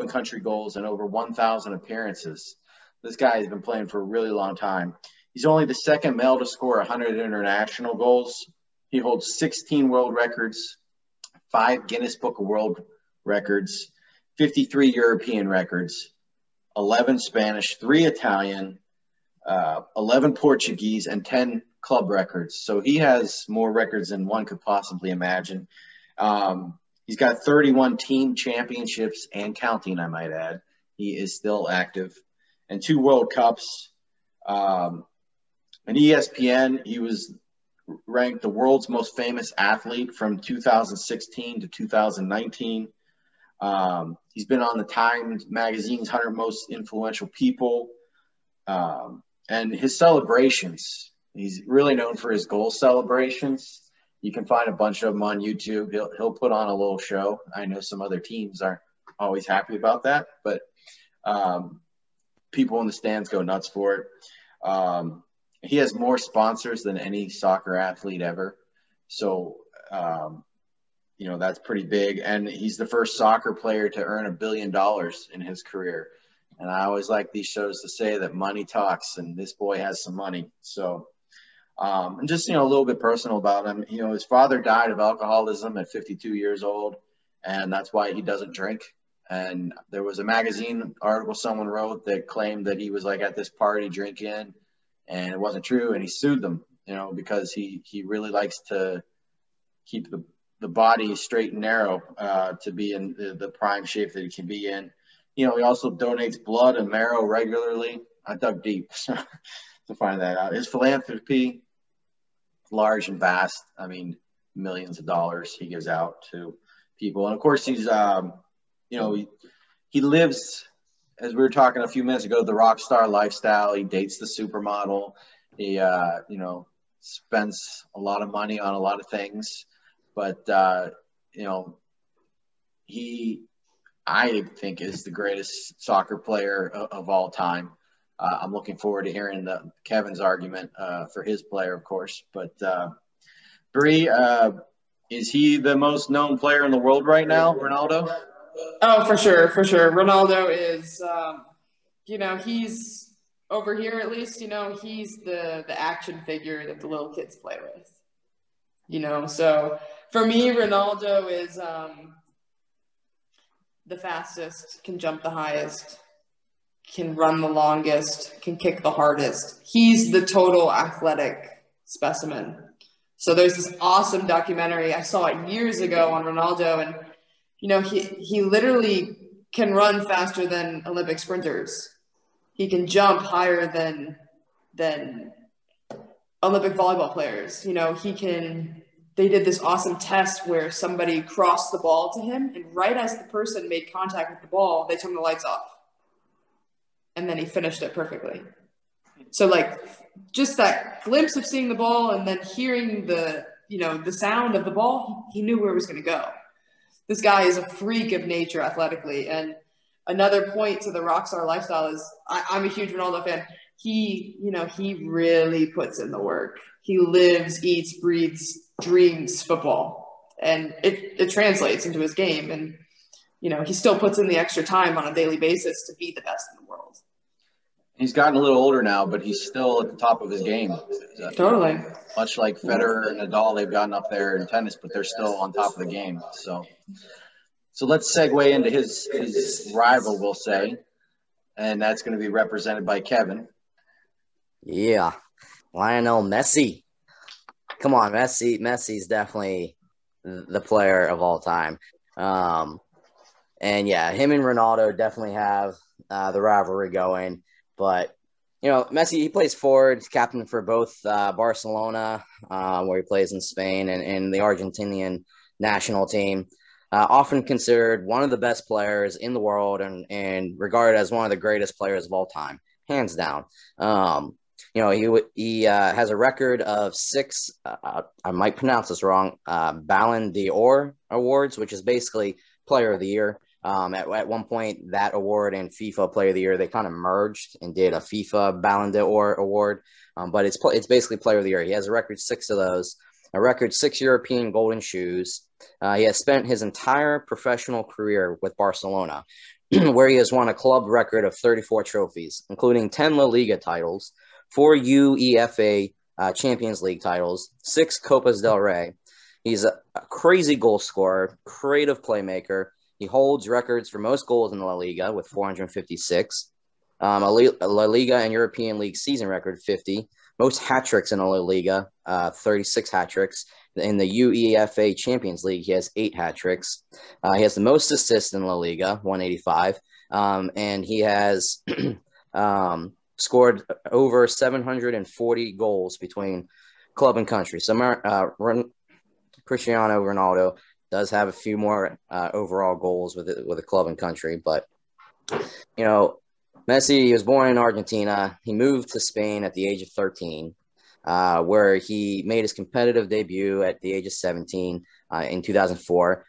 and country goals and over 1,000 appearances. This guy has been playing for a really long time. He's only the second male to score 100 international goals. He holds 16 world records, 5 Guinness Book of World Records, 53 European records, 11 Spanish, 3 Italian, 11 Portuguese, and 10 club records. So he has more records than one could possibly imagine. He's got 31 team championships and counting, I might add. He is still active. And 2 World Cups. And ESPN, he was ranked the world's most famous athlete from 2016 to 2019. He's been on the Time magazine's 100 most influential people. And his celebrations, he's really known for his goal celebrations. You can find a bunch of them on YouTube. He'll put on a little show. I know some other teams aren't always happy about that, but people in the stands go nuts for it. He has more sponsors than any soccer athlete ever. So, you know, that's pretty big. And he's the first soccer player to earn $1 billion in his career. And I always like these shows to say that money talks, and this boy has some money. So, and just, you know, a little bit personal about him. You know, his father died of alcoholism at 52 years old, and that's why he doesn't drink. And there was a magazine article someone wrote that claimed that he was like at this party drinking, and it wasn't true. And he sued them, you know, because he really likes to keep the body straight and narrow to be in the prime shape that he can be in. You know, he also donates blood and marrow regularly. I dug deep to find that out. His philanthropy, large and vast. I mean, millions of dollars he gives out to people. And of course, he's, you know, he lives, as we were talking a few minutes ago, the rock star lifestyle. He dates the supermodel. He, you know, spends a lot of money on a lot of things. But, you know, he, I think, is the greatest soccer player of all time. I'm looking forward to hearing Kevin's argument for his player, of course. But, Bree, is he the most known player in the world right now, Ronaldo? Oh, for sure, for sure. Ronaldo is, you know, he's over here at least, you know, he's the action figure that the little kids play with, you know. So for me, Ronaldo is the fastest, can jump the highest, can run the longest, can kick the hardest. He's the total athletic specimen. So there's this awesome documentary. I saw it years ago on Ronaldo, and you know, he literally can run faster than Olympic sprinters. He can jump higher than Olympic volleyball players. You know, he can, they did this awesome test where somebody crossed the ball to him, and right as the person made contact with the ball, they turned the lights off. And then he finished it perfectly. So like, just that glimpse of seeing the ball and then hearing the, you know, the sound of the ball, he knew where it was going to go. This guy is a freak of nature athletically. And another point to the rockstar lifestyle is I'm a huge Ronaldo fan. He, you know, he really puts in the work. He lives, eats, breathes, dreams football. And it translates into his game. And, you know, he still puts in the extra time on a daily basis to be the best in the world. He's gotten a little older now, but he's still at the top of his game. Totally. Much like Federer and Nadal, they've gotten up there in tennis, but they're still on top of the game. So let's segue into his rival, we'll say, and that's going to be represented by Kevin. Yeah, Lionel Messi. Come on, Messi. Messi's definitely the player of all time. And, yeah, him and Ronaldo definitely have the rivalry going. But, you know, Messi, he plays forward. He's captain for both Barcelona, where he plays in Spain, and the Argentinian national team. Often considered one of the best players in the world and regarded as one of the greatest players of all time, hands down. You know, he has a record of 6, I might pronounce this wrong, Ballon d'Or awards, which is basically Player of the Year. At one point, that award and FIFA Player of the Year, they kind of merged and did a FIFA Ballon d'Or award, but it's basically Player of the Year. He has a record 6 of those, a record 6 European golden shoes. He has spent his entire professional career with Barcelona, where he has won a club record of 34 trophies, including 10 La Liga titles, 4 UEFA Champions League titles, 6 Copas del Rey. He's a crazy goal scorer, creative playmaker. He holds records for most goals in La Liga with 456, a La Liga and European League season record 50, most hat-tricks in La Liga, 36 hat-tricks. In the UEFA Champions League, he has 8 hat-tricks. He has the most assists in La Liga, 185, and he has scored over 740 goals between club and country. So Cristiano Ronaldo does have a few more overall goals with a club and country, but, you know, Messi, he was born in Argentina. He moved to Spain at the age of 13, where he made his competitive debut at the age of 17 in 2004.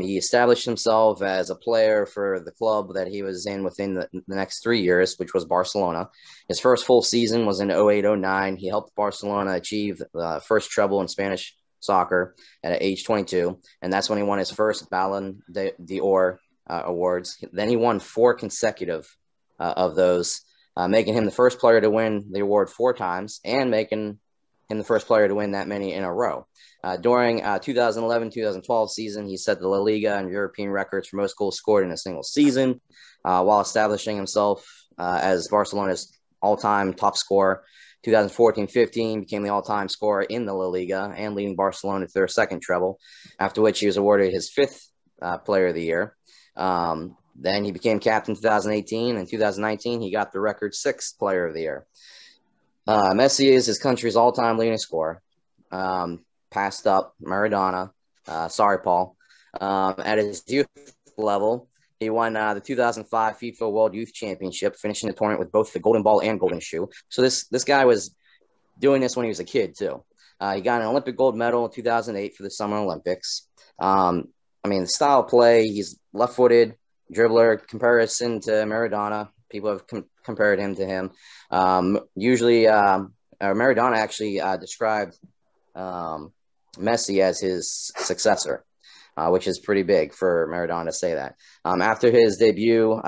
He established himself as a player for the club that he was in within the next 3 years, which was Barcelona. His first full season was in 08-09. He helped Barcelona achieve the first treble in Spanish soccer at age 22, and that's when he won his first Ballon d'Or awards. Then he won 4 consecutive of those, making him the first player to win the award 4 times and making him the first player to win that many in a row. During 2011-2012 season, he set the La Liga and European records for most goals scored in a single season, while establishing himself as Barcelona's all-time top scorer. 2014-15 became the all-time scorer in the La Liga and leading Barcelona to their 2nd treble, after which he was awarded his 5th player of the year. Then he became captain in 2018, and 2019 he got the record 6th player of the year. Messi is his country's all-time leading scorer, passed up Maradona, sorry Paul. At his youth level, he won the 2005 FIFA World Youth Championship, finishing the tournament with both the Golden Ball and Golden Shoe. So this guy was doing this when he was a kid, too. He got an Olympic gold medal in 2008 for the Summer Olympics. I mean, the style of play, he's left-footed, dribbler, comparison to Maradona. People have compared him to him. Usually, Maradona actually described Messi as his successor, which is pretty big for Maradona to say that. After his debut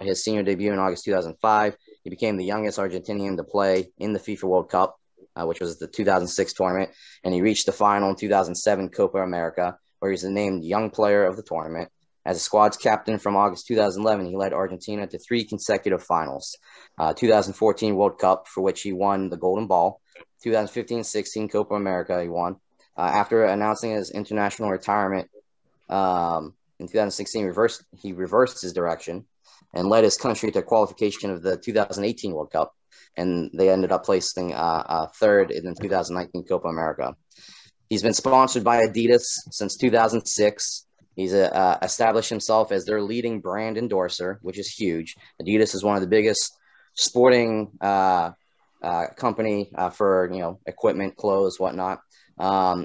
his senior debut in August 2005, he became the youngest Argentinian to play in the FIFA World Cup, which was the 2006 tournament, and he reached the final in 2007 Copa America, where he was named Young Player of the Tournament. As a squad's captain from August 2011, he led Argentina to 3 consecutive finals, 2014 World Cup, for which he won the Golden Ball, 2015-16 Copa America he won. After announcing his international retirement in 2016, he reversed his direction and led his country to qualification of the 2018 World Cup, and they ended up placing 3rd in the 2019 Copa America. He's been sponsored by Adidas since 2006. He's established himself as their leading brand endorser, which is huge. Adidas is one of the biggest sporting company for, you know, equipment, clothes, whatnot.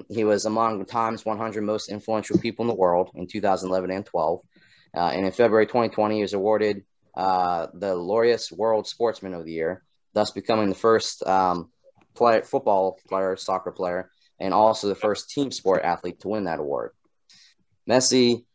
He was among Time's 100 most influential people in the world in 2011 and 12. And in February 2020, he was awarded the Laureus World Sportsman of the Year, thus becoming the first soccer player, and also the first team sport athlete to win that award. Messi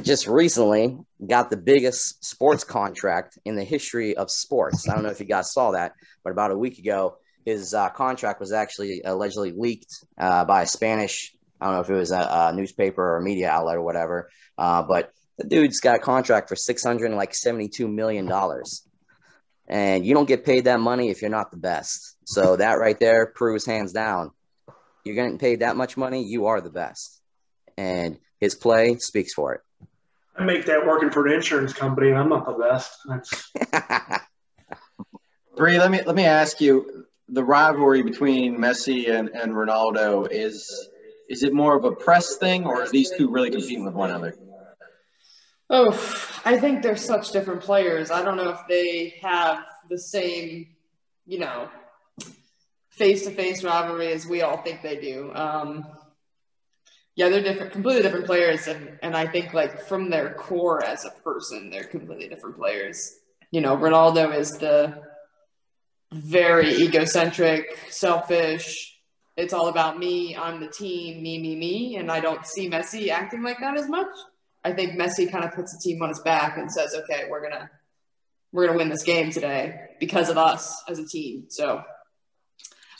just recently got the biggest sports contract in the history of sports. I don't know if you guys saw that, but about a week ago, his contract was actually allegedly leaked by a Spanish, I don't know if it was a newspaper or a media outlet or whatever, but the dude's got a contract for $672 million. And you don't get paid that money if you're not the best. So that right there proves hands down, you're getting paid that much money, you are the best. And his play speaks for it. I make that working for an insurance company, and I'm not the best. Bree, let me ask you, the rivalry between Messi and Ronaldo, is it more of a press thing, or are these two really competing with one another? Oh, I think they're such different players. I don't know if they have the same, you know, face-to-face rivalry as we all think they do. Yeah, they're different, completely different players, and I think, like, from their core as a person, they're completely different players. You know, Ronaldo is the very egocentric, selfish, It's all about me, I'm the team, me, me, me, and I don't see Messi acting like that as much. I think Messi kind of puts the team on his back and says, okay, we're gonna win this game today because of us as a team. So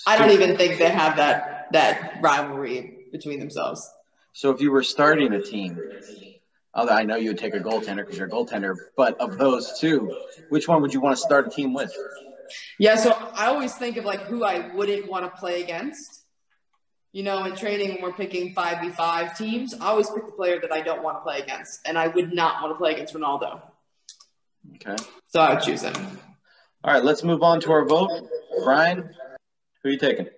I don't even think they have that rivalry between themselves. So if you were starting a team, although I know you would take a goaltender because you're a goaltender, but of those two, which one would you want to start a team with? Yeah, so I always think of like who I wouldn't want to play against. You know, in training, when we're picking 5v5 teams, I always pick the player that I don't want to play against, and I would not want to play against Ronaldo. Okay. So I would choose him. All right, let's move on to our vote. Brian, who are you taking?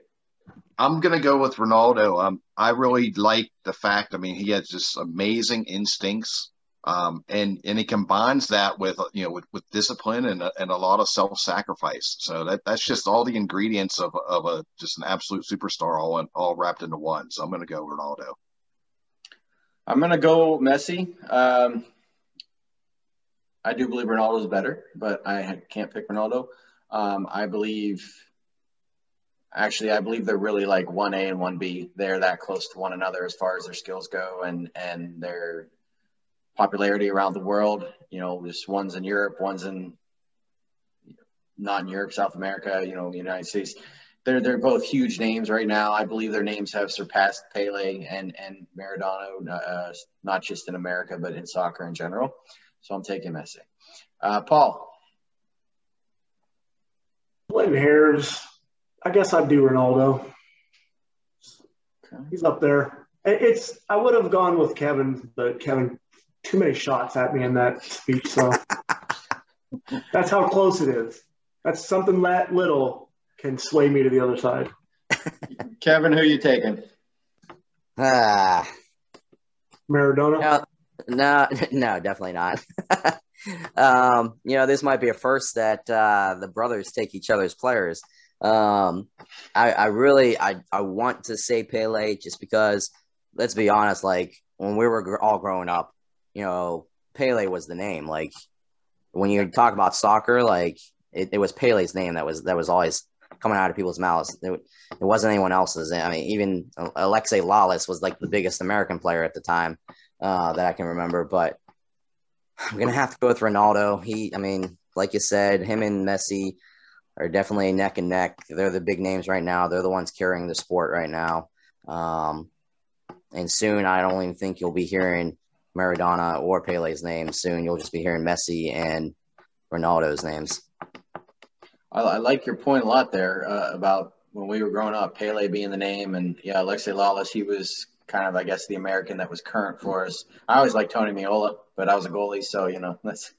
I'm going to go with Ronaldo. I really like the fact, I mean, he has just amazing instincts, and he combines that with, you know, with discipline and a lot of self-sacrifice. So that's just all the ingredients of just an absolute superstar all wrapped into one. So I'm going to go Ronaldo. I'm going to go Messi. I do believe Ronaldo's better, but I can't pick Ronaldo. I believe they're really like 1A and 1B. They're that close to one another as far as their skills go and their popularity around the world. You know, just one's in Europe, one's in not in Europe, South America, you know, the United States. They're both huge names right now. I believe their names have surpassed Pele and Maradona, not just in America, but in soccer in general. So I'm taking Messi. Paul. Splitting hairs. I guess I'd do Ronaldo. Okay. He's up there. I would have gone with Kevin, but Kevin, too many shots at me in that speech. So that's how close it is. That's something that little can sway me to the other side. Kevin, who are you taking? Maradona? No, definitely not. You know, this might be a first that the brothers take each other's players. I really want to say Pele just because, let's be honest, like when we were all growing up, you know, Pele was the name. Like when you talk about soccer, like it was Pele's name that was always coming out of people's mouths. It wasn't anyone else's. I mean, even Alexei Lalas was like the biggest American player at the time that I can remember, but I'm going to have to go with Ronaldo. Like you said, him and Messi are definitely neck and neck. They're the big names right now. They're the ones carrying the sport right now. And soon, I don't even think you'll be hearing Maradona or Pele's name. Soon, you'll just be hearing Messi and Ronaldo's names. I like your point a lot there about when we were growing up, Pele being the name. And, yeah, Alexei Lalas, he was kind of, I guess, the American that was current for us. I always liked Tony Meola, but I was a goalie, so, you know. That's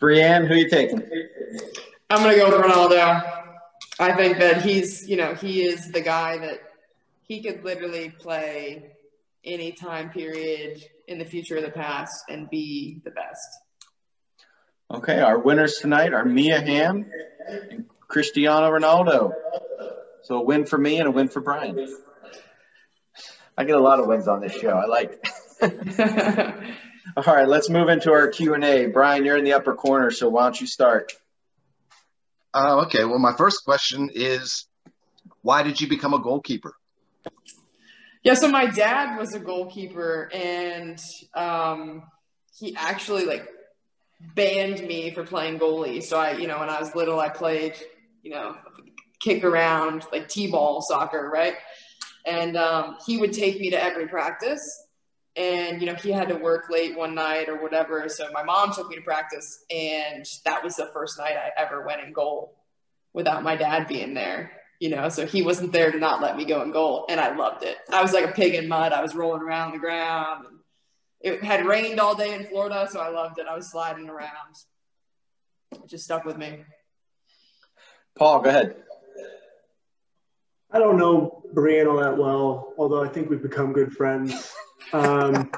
Bryane, who are you taking? I'm going to go with Ronaldo. I think that he's, you know, he is the guy that he could literally play any time period in the future or the past and be the best. Okay, our winners tonight are Mia Hamm and Cristiano Ronaldo. So a win for me and a win for Brian. I get a lot of wins on this show. I like it. All right, let's move into our Q&A. Brian, you're in the upper corner, so why don't you start? Okay, well, my first question is, why did you become a goalkeeper? Yeah, so my dad was a goalkeeper, and he actually, like, banned me for playing goalie. So, when I was little, I played, kick around, like t-ball soccer, right? And he would take me to every practice, and, he had to work late one night or whatever, so my mom took me to practice, and that was the first night I ever went in goal without my dad being there, so he wasn't there to not let me go in goal, and I loved it. I was like a pig in mud. I was rolling around the ground. And it had rained all day in Florida, so I loved it. I was sliding around. It just stuck with me. Paul, go ahead. I don't know Bryane all that well, although I think we've become good friends. But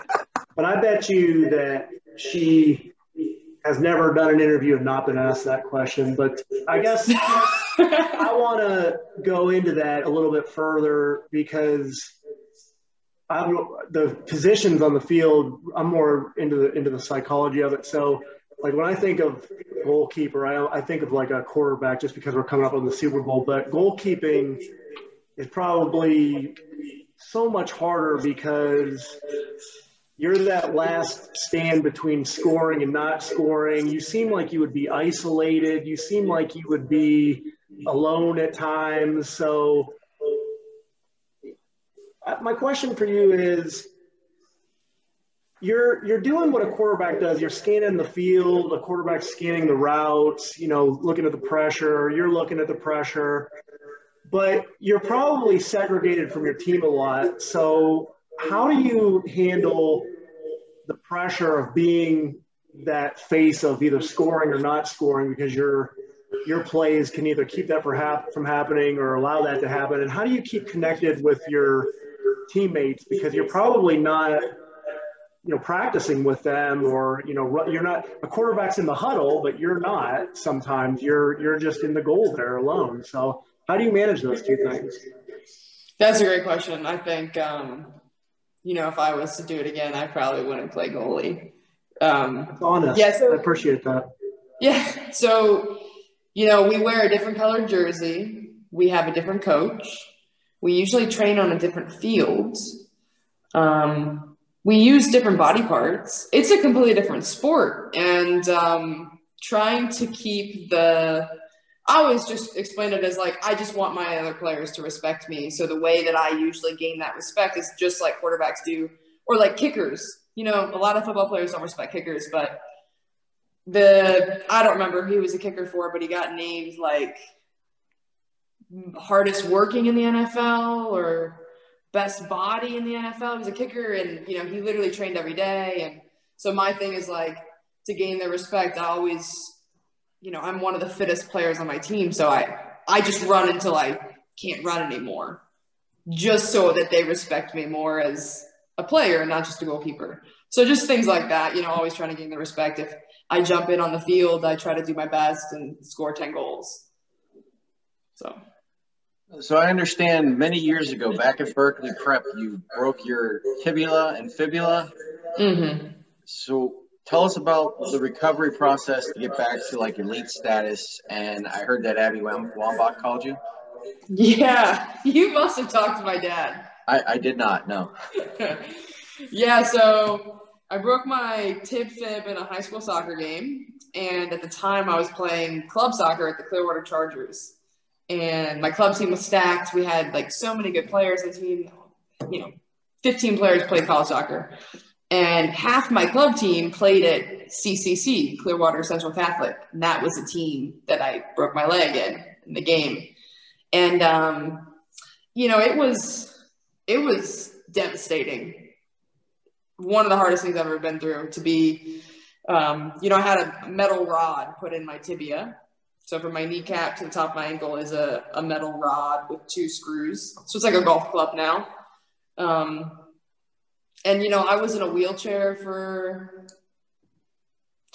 I bet you that she has never done an interview and not been asked that question. But I guess I want to go into that a little bit further because the positions on the field, I'm more into the psychology of it. So, like, when I think of goalkeeper, I think of, like, a quarterback just because we're coming up on the Super Bowl. But goalkeeping is probably so much harder because you're that last stand between scoring and not scoring. You seem like you would be isolated. You seem like you would be alone at times. So my question for you is, you're doing what a quarterback does. You're scanning the field, a quarterback scanning the routes, you know, looking at the pressure, you're looking at the pressure, but you're probably segregated from your team a lot. So how do you handle the pressure of being that face of either scoring or not scoring, because your plays can either keep that from happening or allow that to happen? And how do you keep connected with your teammates, because you're probably not, you know, practicing with them, or, you know, you're not, a quarterback's in the huddle, but you're not sometimes, you're just in the goal there alone. So how do you manage those two things? That's a great question. I think, you know, if I was to do it again, I probably wouldn't play goalie. That's honest. Yeah, so, I appreciate that. Yeah. So, you know, we wear a different colored jersey. We have a different coach. We usually train on a different field. We use different body parts. It's a completely different sport. And trying to keep the – I always just explain it as, like, I just want my other players to respect me. So the way that I usually gain that respect is just like quarterbacks do, or like kickers. You know, a lot of football players don't respect kickers, but the – I don't remember who he was a kicker for, but he got named, like, hardest working in the NFL or – best body in the NFL. He was a kicker, and, you know, he literally trained every day. And so my thing is, like, to gain their respect, I always, you know, I'm one of the fittest players on my team. So I just run until I can't run anymore, just so that they respect me more as a player and not just a goalkeeper. So just things like that, you know, always trying to gain their respect. If I jump in on the field, I try to do my best and score 10 goals. So I understand many years ago, back at Berkeley Prep, you broke your tibia and fibula. Mm-hmm. So tell us about the recovery process to get back to, like, elite status. And I heard that Abby Wambach called you. Yeah, you must have talked to my dad. I did not, no. Yeah, so I broke my tib fib in a high school soccer game. And at the time, I was playing club soccer at the Clearwater Chargers. And my club team was stacked. We had, like, so many good players on the team. You know, 15 players played college soccer. And half my club team played at CCC, Clearwater Central Catholic. And that was the team that I broke my leg in the game. And, you know, it was devastating. One of the hardest things I've ever been through, to be, you know, I had a metal rod put in my tibia. So from my kneecap to the top of my ankle is a metal rod with 2 screws. So it's like a golf club now. And, you know, I was in a wheelchair for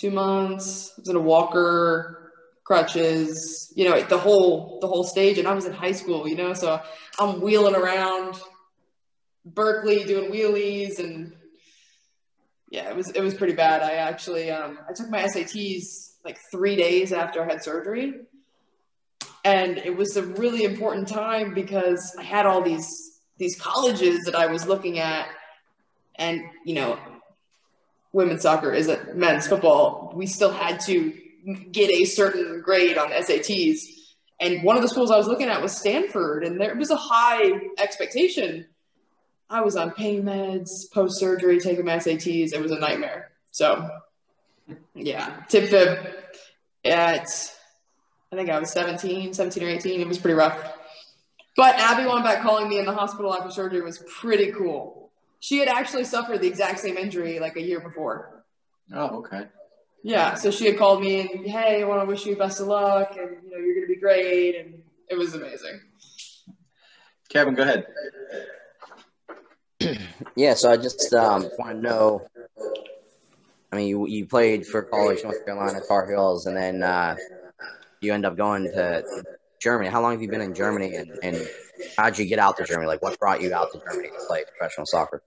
2 months. I was in a walker, crutches, you know, the whole stage. And I was in high school, you know, so I'm wheeling around Berkeley doing wheelies. And, yeah, it was pretty bad. I actually, I took my SATs like 3 days after I had surgery. And it was a really important time because I had all these colleges that I was looking at. And, you know, women's soccer isn't men's football. We still had to get a certain grade on SATs. And one of the schools I was looking at was Stanford. And there was a high expectation. I was on pain meds, post-surgery, taking my SATs. It was a nightmare. So, yeah, tip fib at, I think I was 17 or 18. It was pretty rough. But Abby Wambach calling me in the hospital after surgery was pretty cool. She had actually suffered the exact same injury like a year before. Oh, okay. Yeah, so she had called me and, hey, I want to wish you best of luck, and, you know, you're going to be great, and it was amazing. Kevin, go ahead. Yeah, so I just want to know – I mean, you played for college, North Carolina Tar Heels, and then you end up going to Germany. How long have you been in Germany, and how did you get out to Germany? Like, what brought you out to Germany to play professional soccer?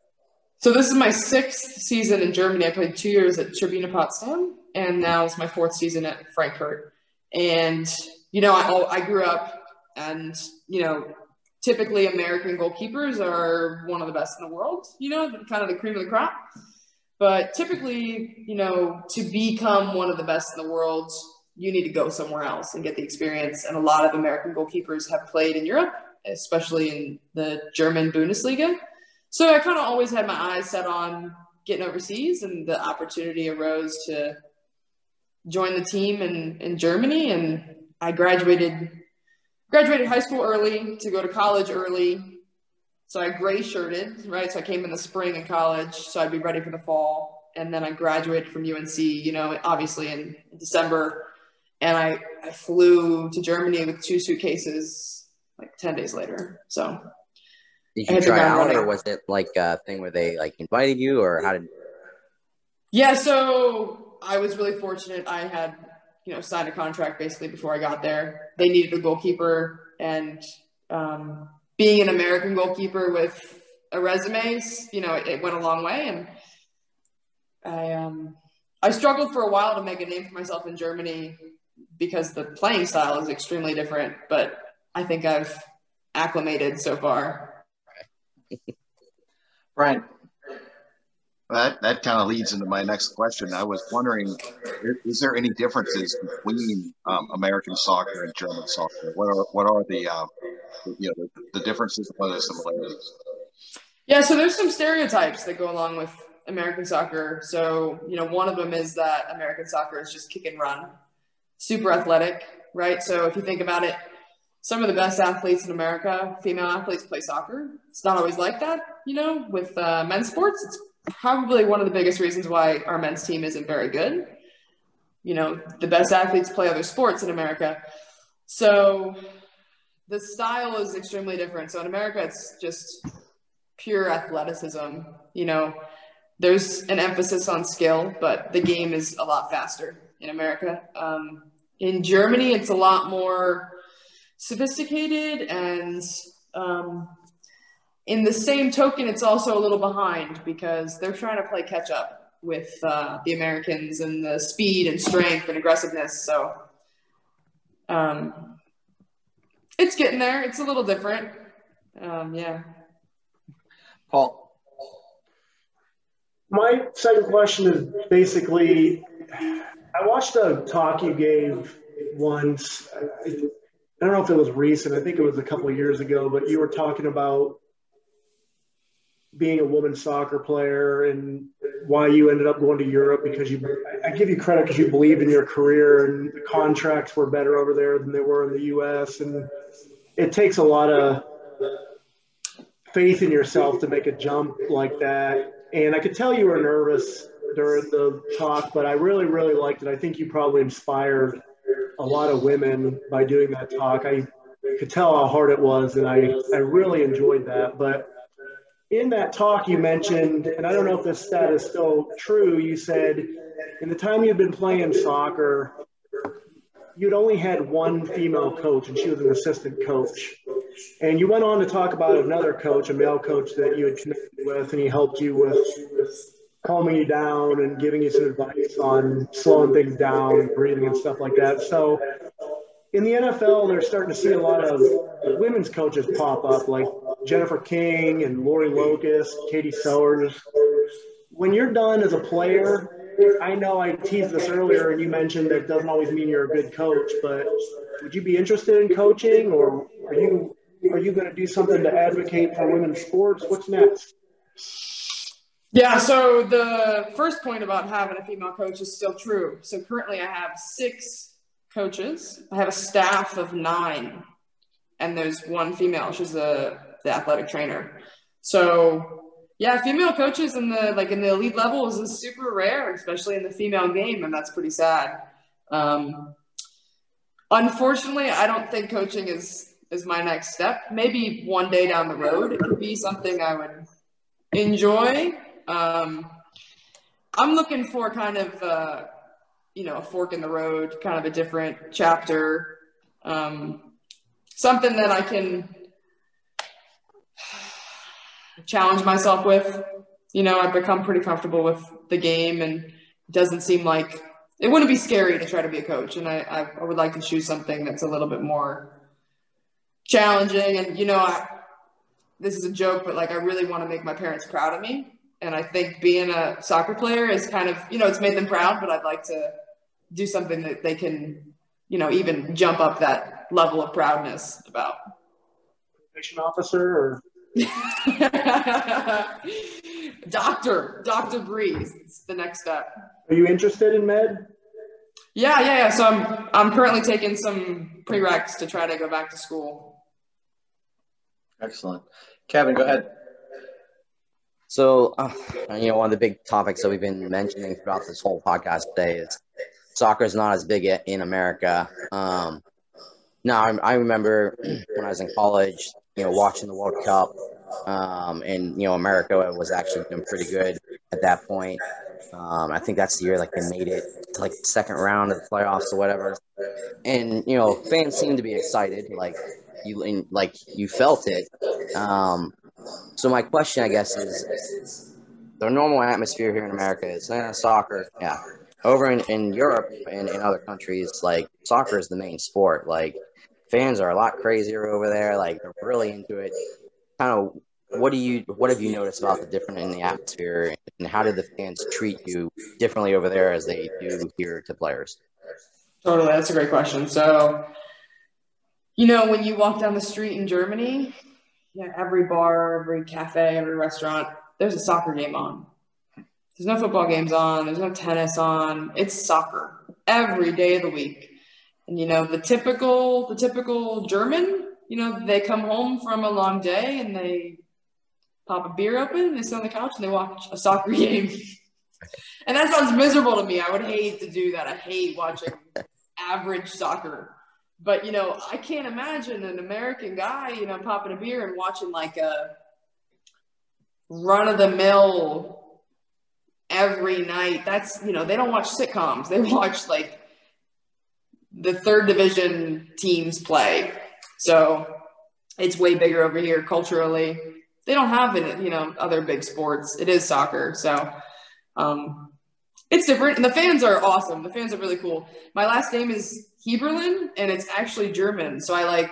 So this is my 6th season in Germany. I played 2 years at Turbine Potsdam, and now it's my 4th season at Frankfurt. And, you know, I grew up, and, you know, typically American goalkeepers are one of the best in the world, you know, kind of the cream of the crop. But typically, you know, to become one of the best in the world, you need to go somewhere else and get the experience. And a lot of American goalkeepers have played in Europe, especially in the German Bundesliga. So I kind of always had my eyes set on getting overseas, and the opportunity arose to join the team in Germany. And I graduated high school early to go to college early. So I gray shirted, right? So I came in the spring in college, so I'd be ready for the fall. And then I graduated from UNC, you know, obviously in December. And I flew to Germany with 2 suitcases like 10 days later. So did you try out running, or was it like a thing where they like invited you, or how did? Yeah, so I was really fortunate. I had, you know, signed a contract basically before I got there. They needed a goalkeeper, and being an American goalkeeper with a resume, you know, it went a long way. And I struggled for a while to make a name for myself in Germany because the playing style is extremely different, but I think I've acclimated so far. Right. That kind of leads into my next question. I was wondering, is there any differences between American soccer and German soccer? What are the differences, and what are the similarities? Yeah, so there's some stereotypes that go along with American soccer. So, you know, one of them is that American soccer is just kick and run, super athletic, right? So if you think about it, some of the best athletes in America, female athletes, play soccer. It's not always like that, you know, with men's sports. It's probably one of the biggest reasons why our men's team isn't very good. You know, the best athletes play other sports in America. So the style is extremely different. So in America, it's just pure athleticism. You know, there's an emphasis on skill, but the game is a lot faster in America. In Germany, it's a lot more sophisticated, and in the same token, it's also a little behind because they're trying to play catch up with the Americans and the speed and strength and aggressiveness. So it's getting there. It's a little different. Yeah. Paul. My second question is basically, I watched a talk you gave once. I don't know if it was recent. I think it was a couple of years ago, but you were talking about being a woman soccer player and why you ended up going to Europe, because I give you credit because you believed in your career, and the contracts were better over there than they were in the US. And it takes a lot of faith in yourself to make a jump like that. And I could tell you were nervous during the talk, but I really, really liked it. I think you probably inspired a lot of women by doing that talk. I could tell how hard it was, and I really enjoyed that. But in that talk you mentioned, and I don't know if this stat is still true, you said in the time you'd been playing soccer, you'd only had 1 female coach, and she was an assistant coach. And you went on to talk about another coach, a male coach that you had connected with, and he helped you with calming you down and giving you some advice on slowing things down and breathing and stuff like that. So in the NFL, they're starting to see a lot of women's coaches pop up, like Jennifer King and Lori Locust, Katie Sowers. When you're done as a player, I know I teased this earlier and you mentioned that doesn't always mean you're a good coach, but would you be interested in coaching, or are you going to do something to advocate for women's sports? What's next? Yeah, so the first point about having a female coach is still true. So currently I have 6 coaches. I have a staff of 9, and there's 1 female. She's the athletic trainer. So yeah, female coaches in the elite level is super rare, especially in the female game, and that's pretty sad. Unfortunately, I don't think coaching is my next step. Maybe one day down the road, it could be something I would enjoy. I'm looking for kind of you know, a fork in the road, kind of a different chapter, something that I can challenge myself with. You know, I've become pretty comfortable with the game, and it doesn't seem like it wouldn't be scary to try to be a coach. And I would like to choose something that's a little bit more challenging. And, you know, this is a joke, but like I really want to make my parents proud of me. And I think being a soccer player is kind of, you know, it's made them proud, but I'd like to do something that they can, you know, even jump up that level of proudness about. Probation officer or? Dr. Breeze, it's the next step. Are you interested in med? Yeah. So I'm currently taking some prereqs to try to go back to school. Excellent. Kevin, go ahead. So, you know, one of the big topics that we've been mentioning throughout this whole podcast today is soccer is not as big in America. I remember when I was in college, you know, watching the World Cup, and, you know, America was actually doing pretty good at that point. I think that's the year, like, they made it to, like, the second round of the playoffs or whatever. And, you know, fans seemed to be excited, you felt it. So my question, I guess, is the normal atmosphere here in America is soccer. Yeah. Over in Europe and in other countries, like, soccer is the main sport. Like, fans are a lot crazier over there. Like, they're really into it. Kind of, what have you noticed about the difference in the atmosphere, and how do the fans treat you differently over there as they do here to players? Totally. That's a great question. So, you know, when you walk down the street in Germany, yeah, every bar, every cafe, every restaurant, there's a soccer game on. There's no football games on. There's no tennis on. It's soccer every day of the week. And, you know, the typical German, you know, they come home from a long day and they pop a beer open and they sit on the couch and they watch a soccer game. And that sounds miserable to me. I would hate to do that. I hate watching average soccer. But, you know, I can't imagine an American guy, you know, popping a beer and watching like a run-of-the-mill every night. That's, you know, they don't watch sitcoms. They watch like the third division teams play. So it's way bigger over here culturally. They don't have, you know, other big sports. It is soccer. So, it's different, and the fans are awesome. The fans are really cool. My last name is Heaberlin, and it's actually German. So I like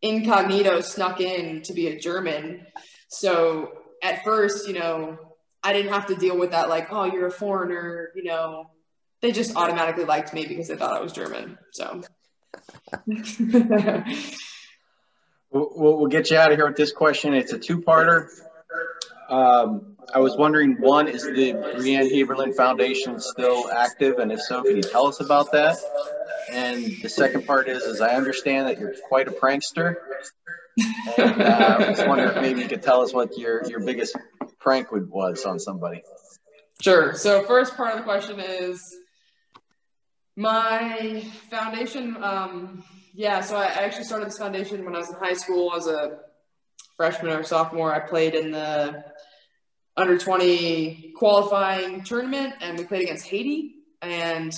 incognito snuck in to be a German. So at first, you know, I didn't have to deal with that, like, oh, you're a foreigner, you know. They just automatically liked me because they thought I was German. So we'll get you out of here with this question. It's a two-parter. I was wondering, one, is the Bryane Heaberlin Foundation still active? And if so, can you tell us about that? And the second part is I understand that you're quite a prankster. And, I was wondering if maybe you could tell us what your biggest prank was on somebody. Sure. So first part of the question is my foundation. So I actually started this foundation when I was in high school as a freshman or sophomore. I played in the under 20 qualifying tournament, and we played against Haiti. And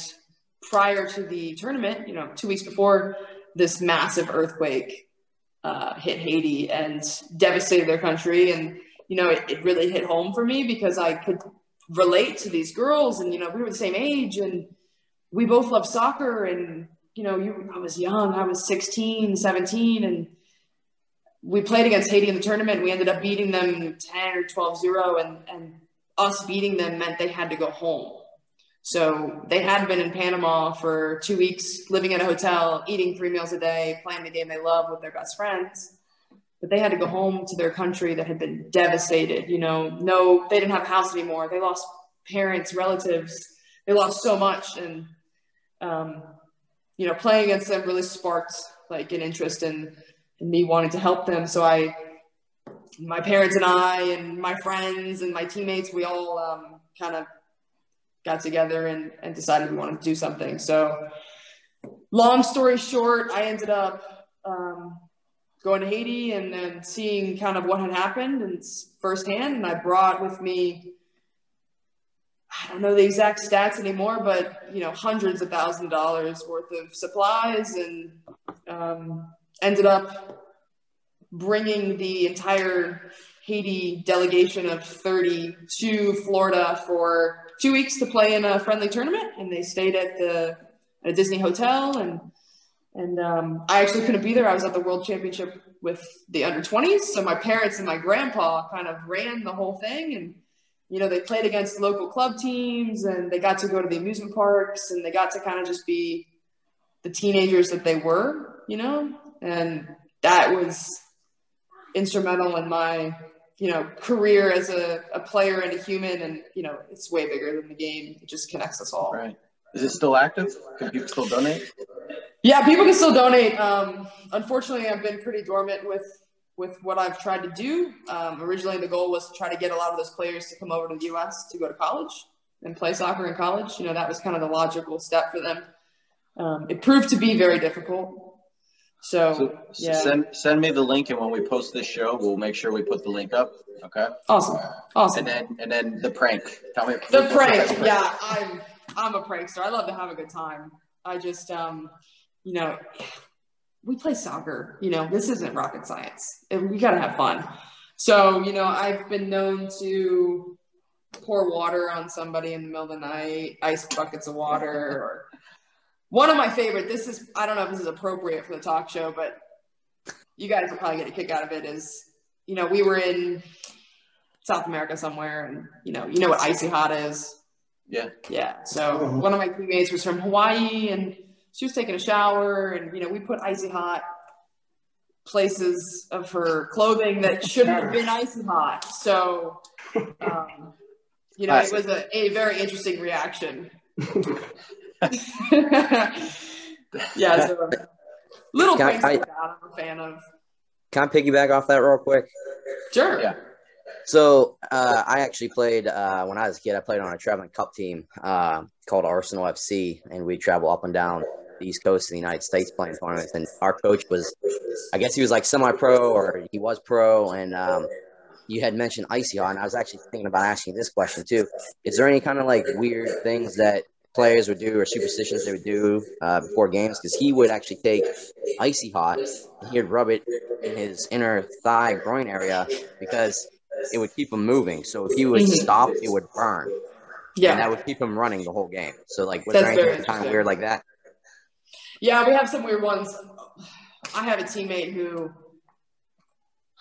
prior to the tournament, you know, 2 weeks before, this massive earthquake hit Haiti and devastated their country. And, you know, it really hit home for me because I could relate to these girls, and, you know, we were the same age and we both love soccer. And, you know, I was young, I was 16, 17, and we played against Haiti in the tournament. We ended up beating them 10 or 12-0, and us beating them meant they had to go home. So they had been in Panama for 2 weeks, living in a hotel, eating 3 meals a day, playing the game they love with their best friends. But they had to go home to their country that had been devastated. You know, no, they didn't have a house anymore. They lost parents, relatives. They lost so much. And, you know, playing against them really sparked like an interest in me wanting to help them. So my parents and I and my friends and my teammates, we all kind of got together and decided we wanted to do something. So long story short, I ended up going to Haiti and then seeing kind of what had happened and firsthand. And I brought with me, I don't know the exact stats anymore, but, you know, hundreds of thousands of dollars worth of supplies, and ended up bringing the entire Haiti delegation of 30 to Florida for 2 weeks to play in a friendly tournament. And they stayed at a Disney hotel, and And I actually couldn't be there. I was at the World Championship with the under-20s. So my parents and my grandpa kind of ran the whole thing. And, you know, they played against local club teams, and they got to go to the amusement parks, and they got to kind of just be the teenagers that they were, you know. And that was instrumental in my, you know, career as a player and a human. And, you know, it's way bigger than the game. It just connects us all. Right. Is it still active? Can people still donate? Yeah, people can still donate. Unfortunately, I've been pretty dormant with what I've tried to do. Originally, the goal was to try to get a lot of those players to come over to the U.S. to go to college and play soccer in college. You know, that was kind of the logical step for them. It proved to be very difficult. So yeah. Send me the link, and when we post this show, we'll make sure we put the link up. Okay. Awesome. And then the prank. Tell me. The prank. Yeah, I'm a prankster. I love to have a good time. I just, you know, we play soccer. You know, this isn't rocket science. We got to have fun. So, you know, I've been known to pour water on somebody in the middle of the night, ice buckets of water. Or one of my favorite, this is, I don't know if this is appropriate for the talk show, but you guys will probably get a kick out of it, is, you know, we were in South America somewhere, and, you know what icy hot is. Yeah. Yeah. So one of my teammates was from Hawaii, and she was taking a shower, and, you know, we put icy hot places of her clothing that shouldn't have been icy hot. So, you know, it was a very interesting reaction. Yeah. So little things like that I'm a fan of. Can I piggyback off that real quick? Sure. Yeah. So I actually played when I was a kid. I played on a traveling cup team called Arsenal FC, and we travel up and down the East Coast of the United States playing tournaments. And our coach was, I guess he was like semi-pro, or he was pro. And you had mentioned icy hot, and I was actually thinking about asking this question too. Is there any kind of like weird things that players would do or superstitions they would do before games? Because he would actually take icy hot, and he would rub it in his inner thigh groin area because it would keep him moving. So if he would stop, it would burn. Yeah. And that would keep him running the whole game. So, like, was there anything kind of weird like that? Yeah, we have some weird ones. I have a teammate who,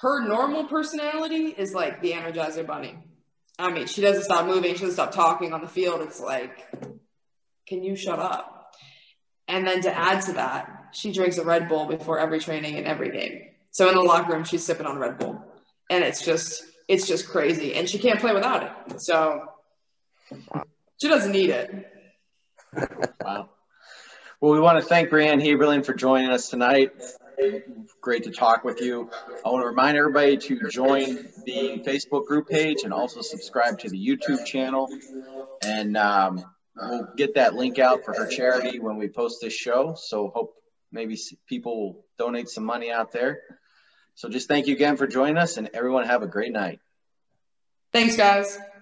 her normal personality is like the Energizer Bunny. I mean, she doesn't stop moving. She doesn't stop talking on the field. It's like, can you shut up? And then to add to that, she drinks a Red Bull before every training and every game. So in the locker room, she's sipping on Red Bull. And it's just crazy. And she can't play without it. So she doesn't need it. Wow. Well, we want to thank Bryane Heaberlin for joining us tonight. Great to talk with you. I want to remind everybody to join the Facebook group page and also subscribe to the YouTube channel. And we'll get that link out for her charity when we post this show. So hope maybe people donate some money out there. So just thank you again for joining us, and everyone have a great night. Thanks, guys.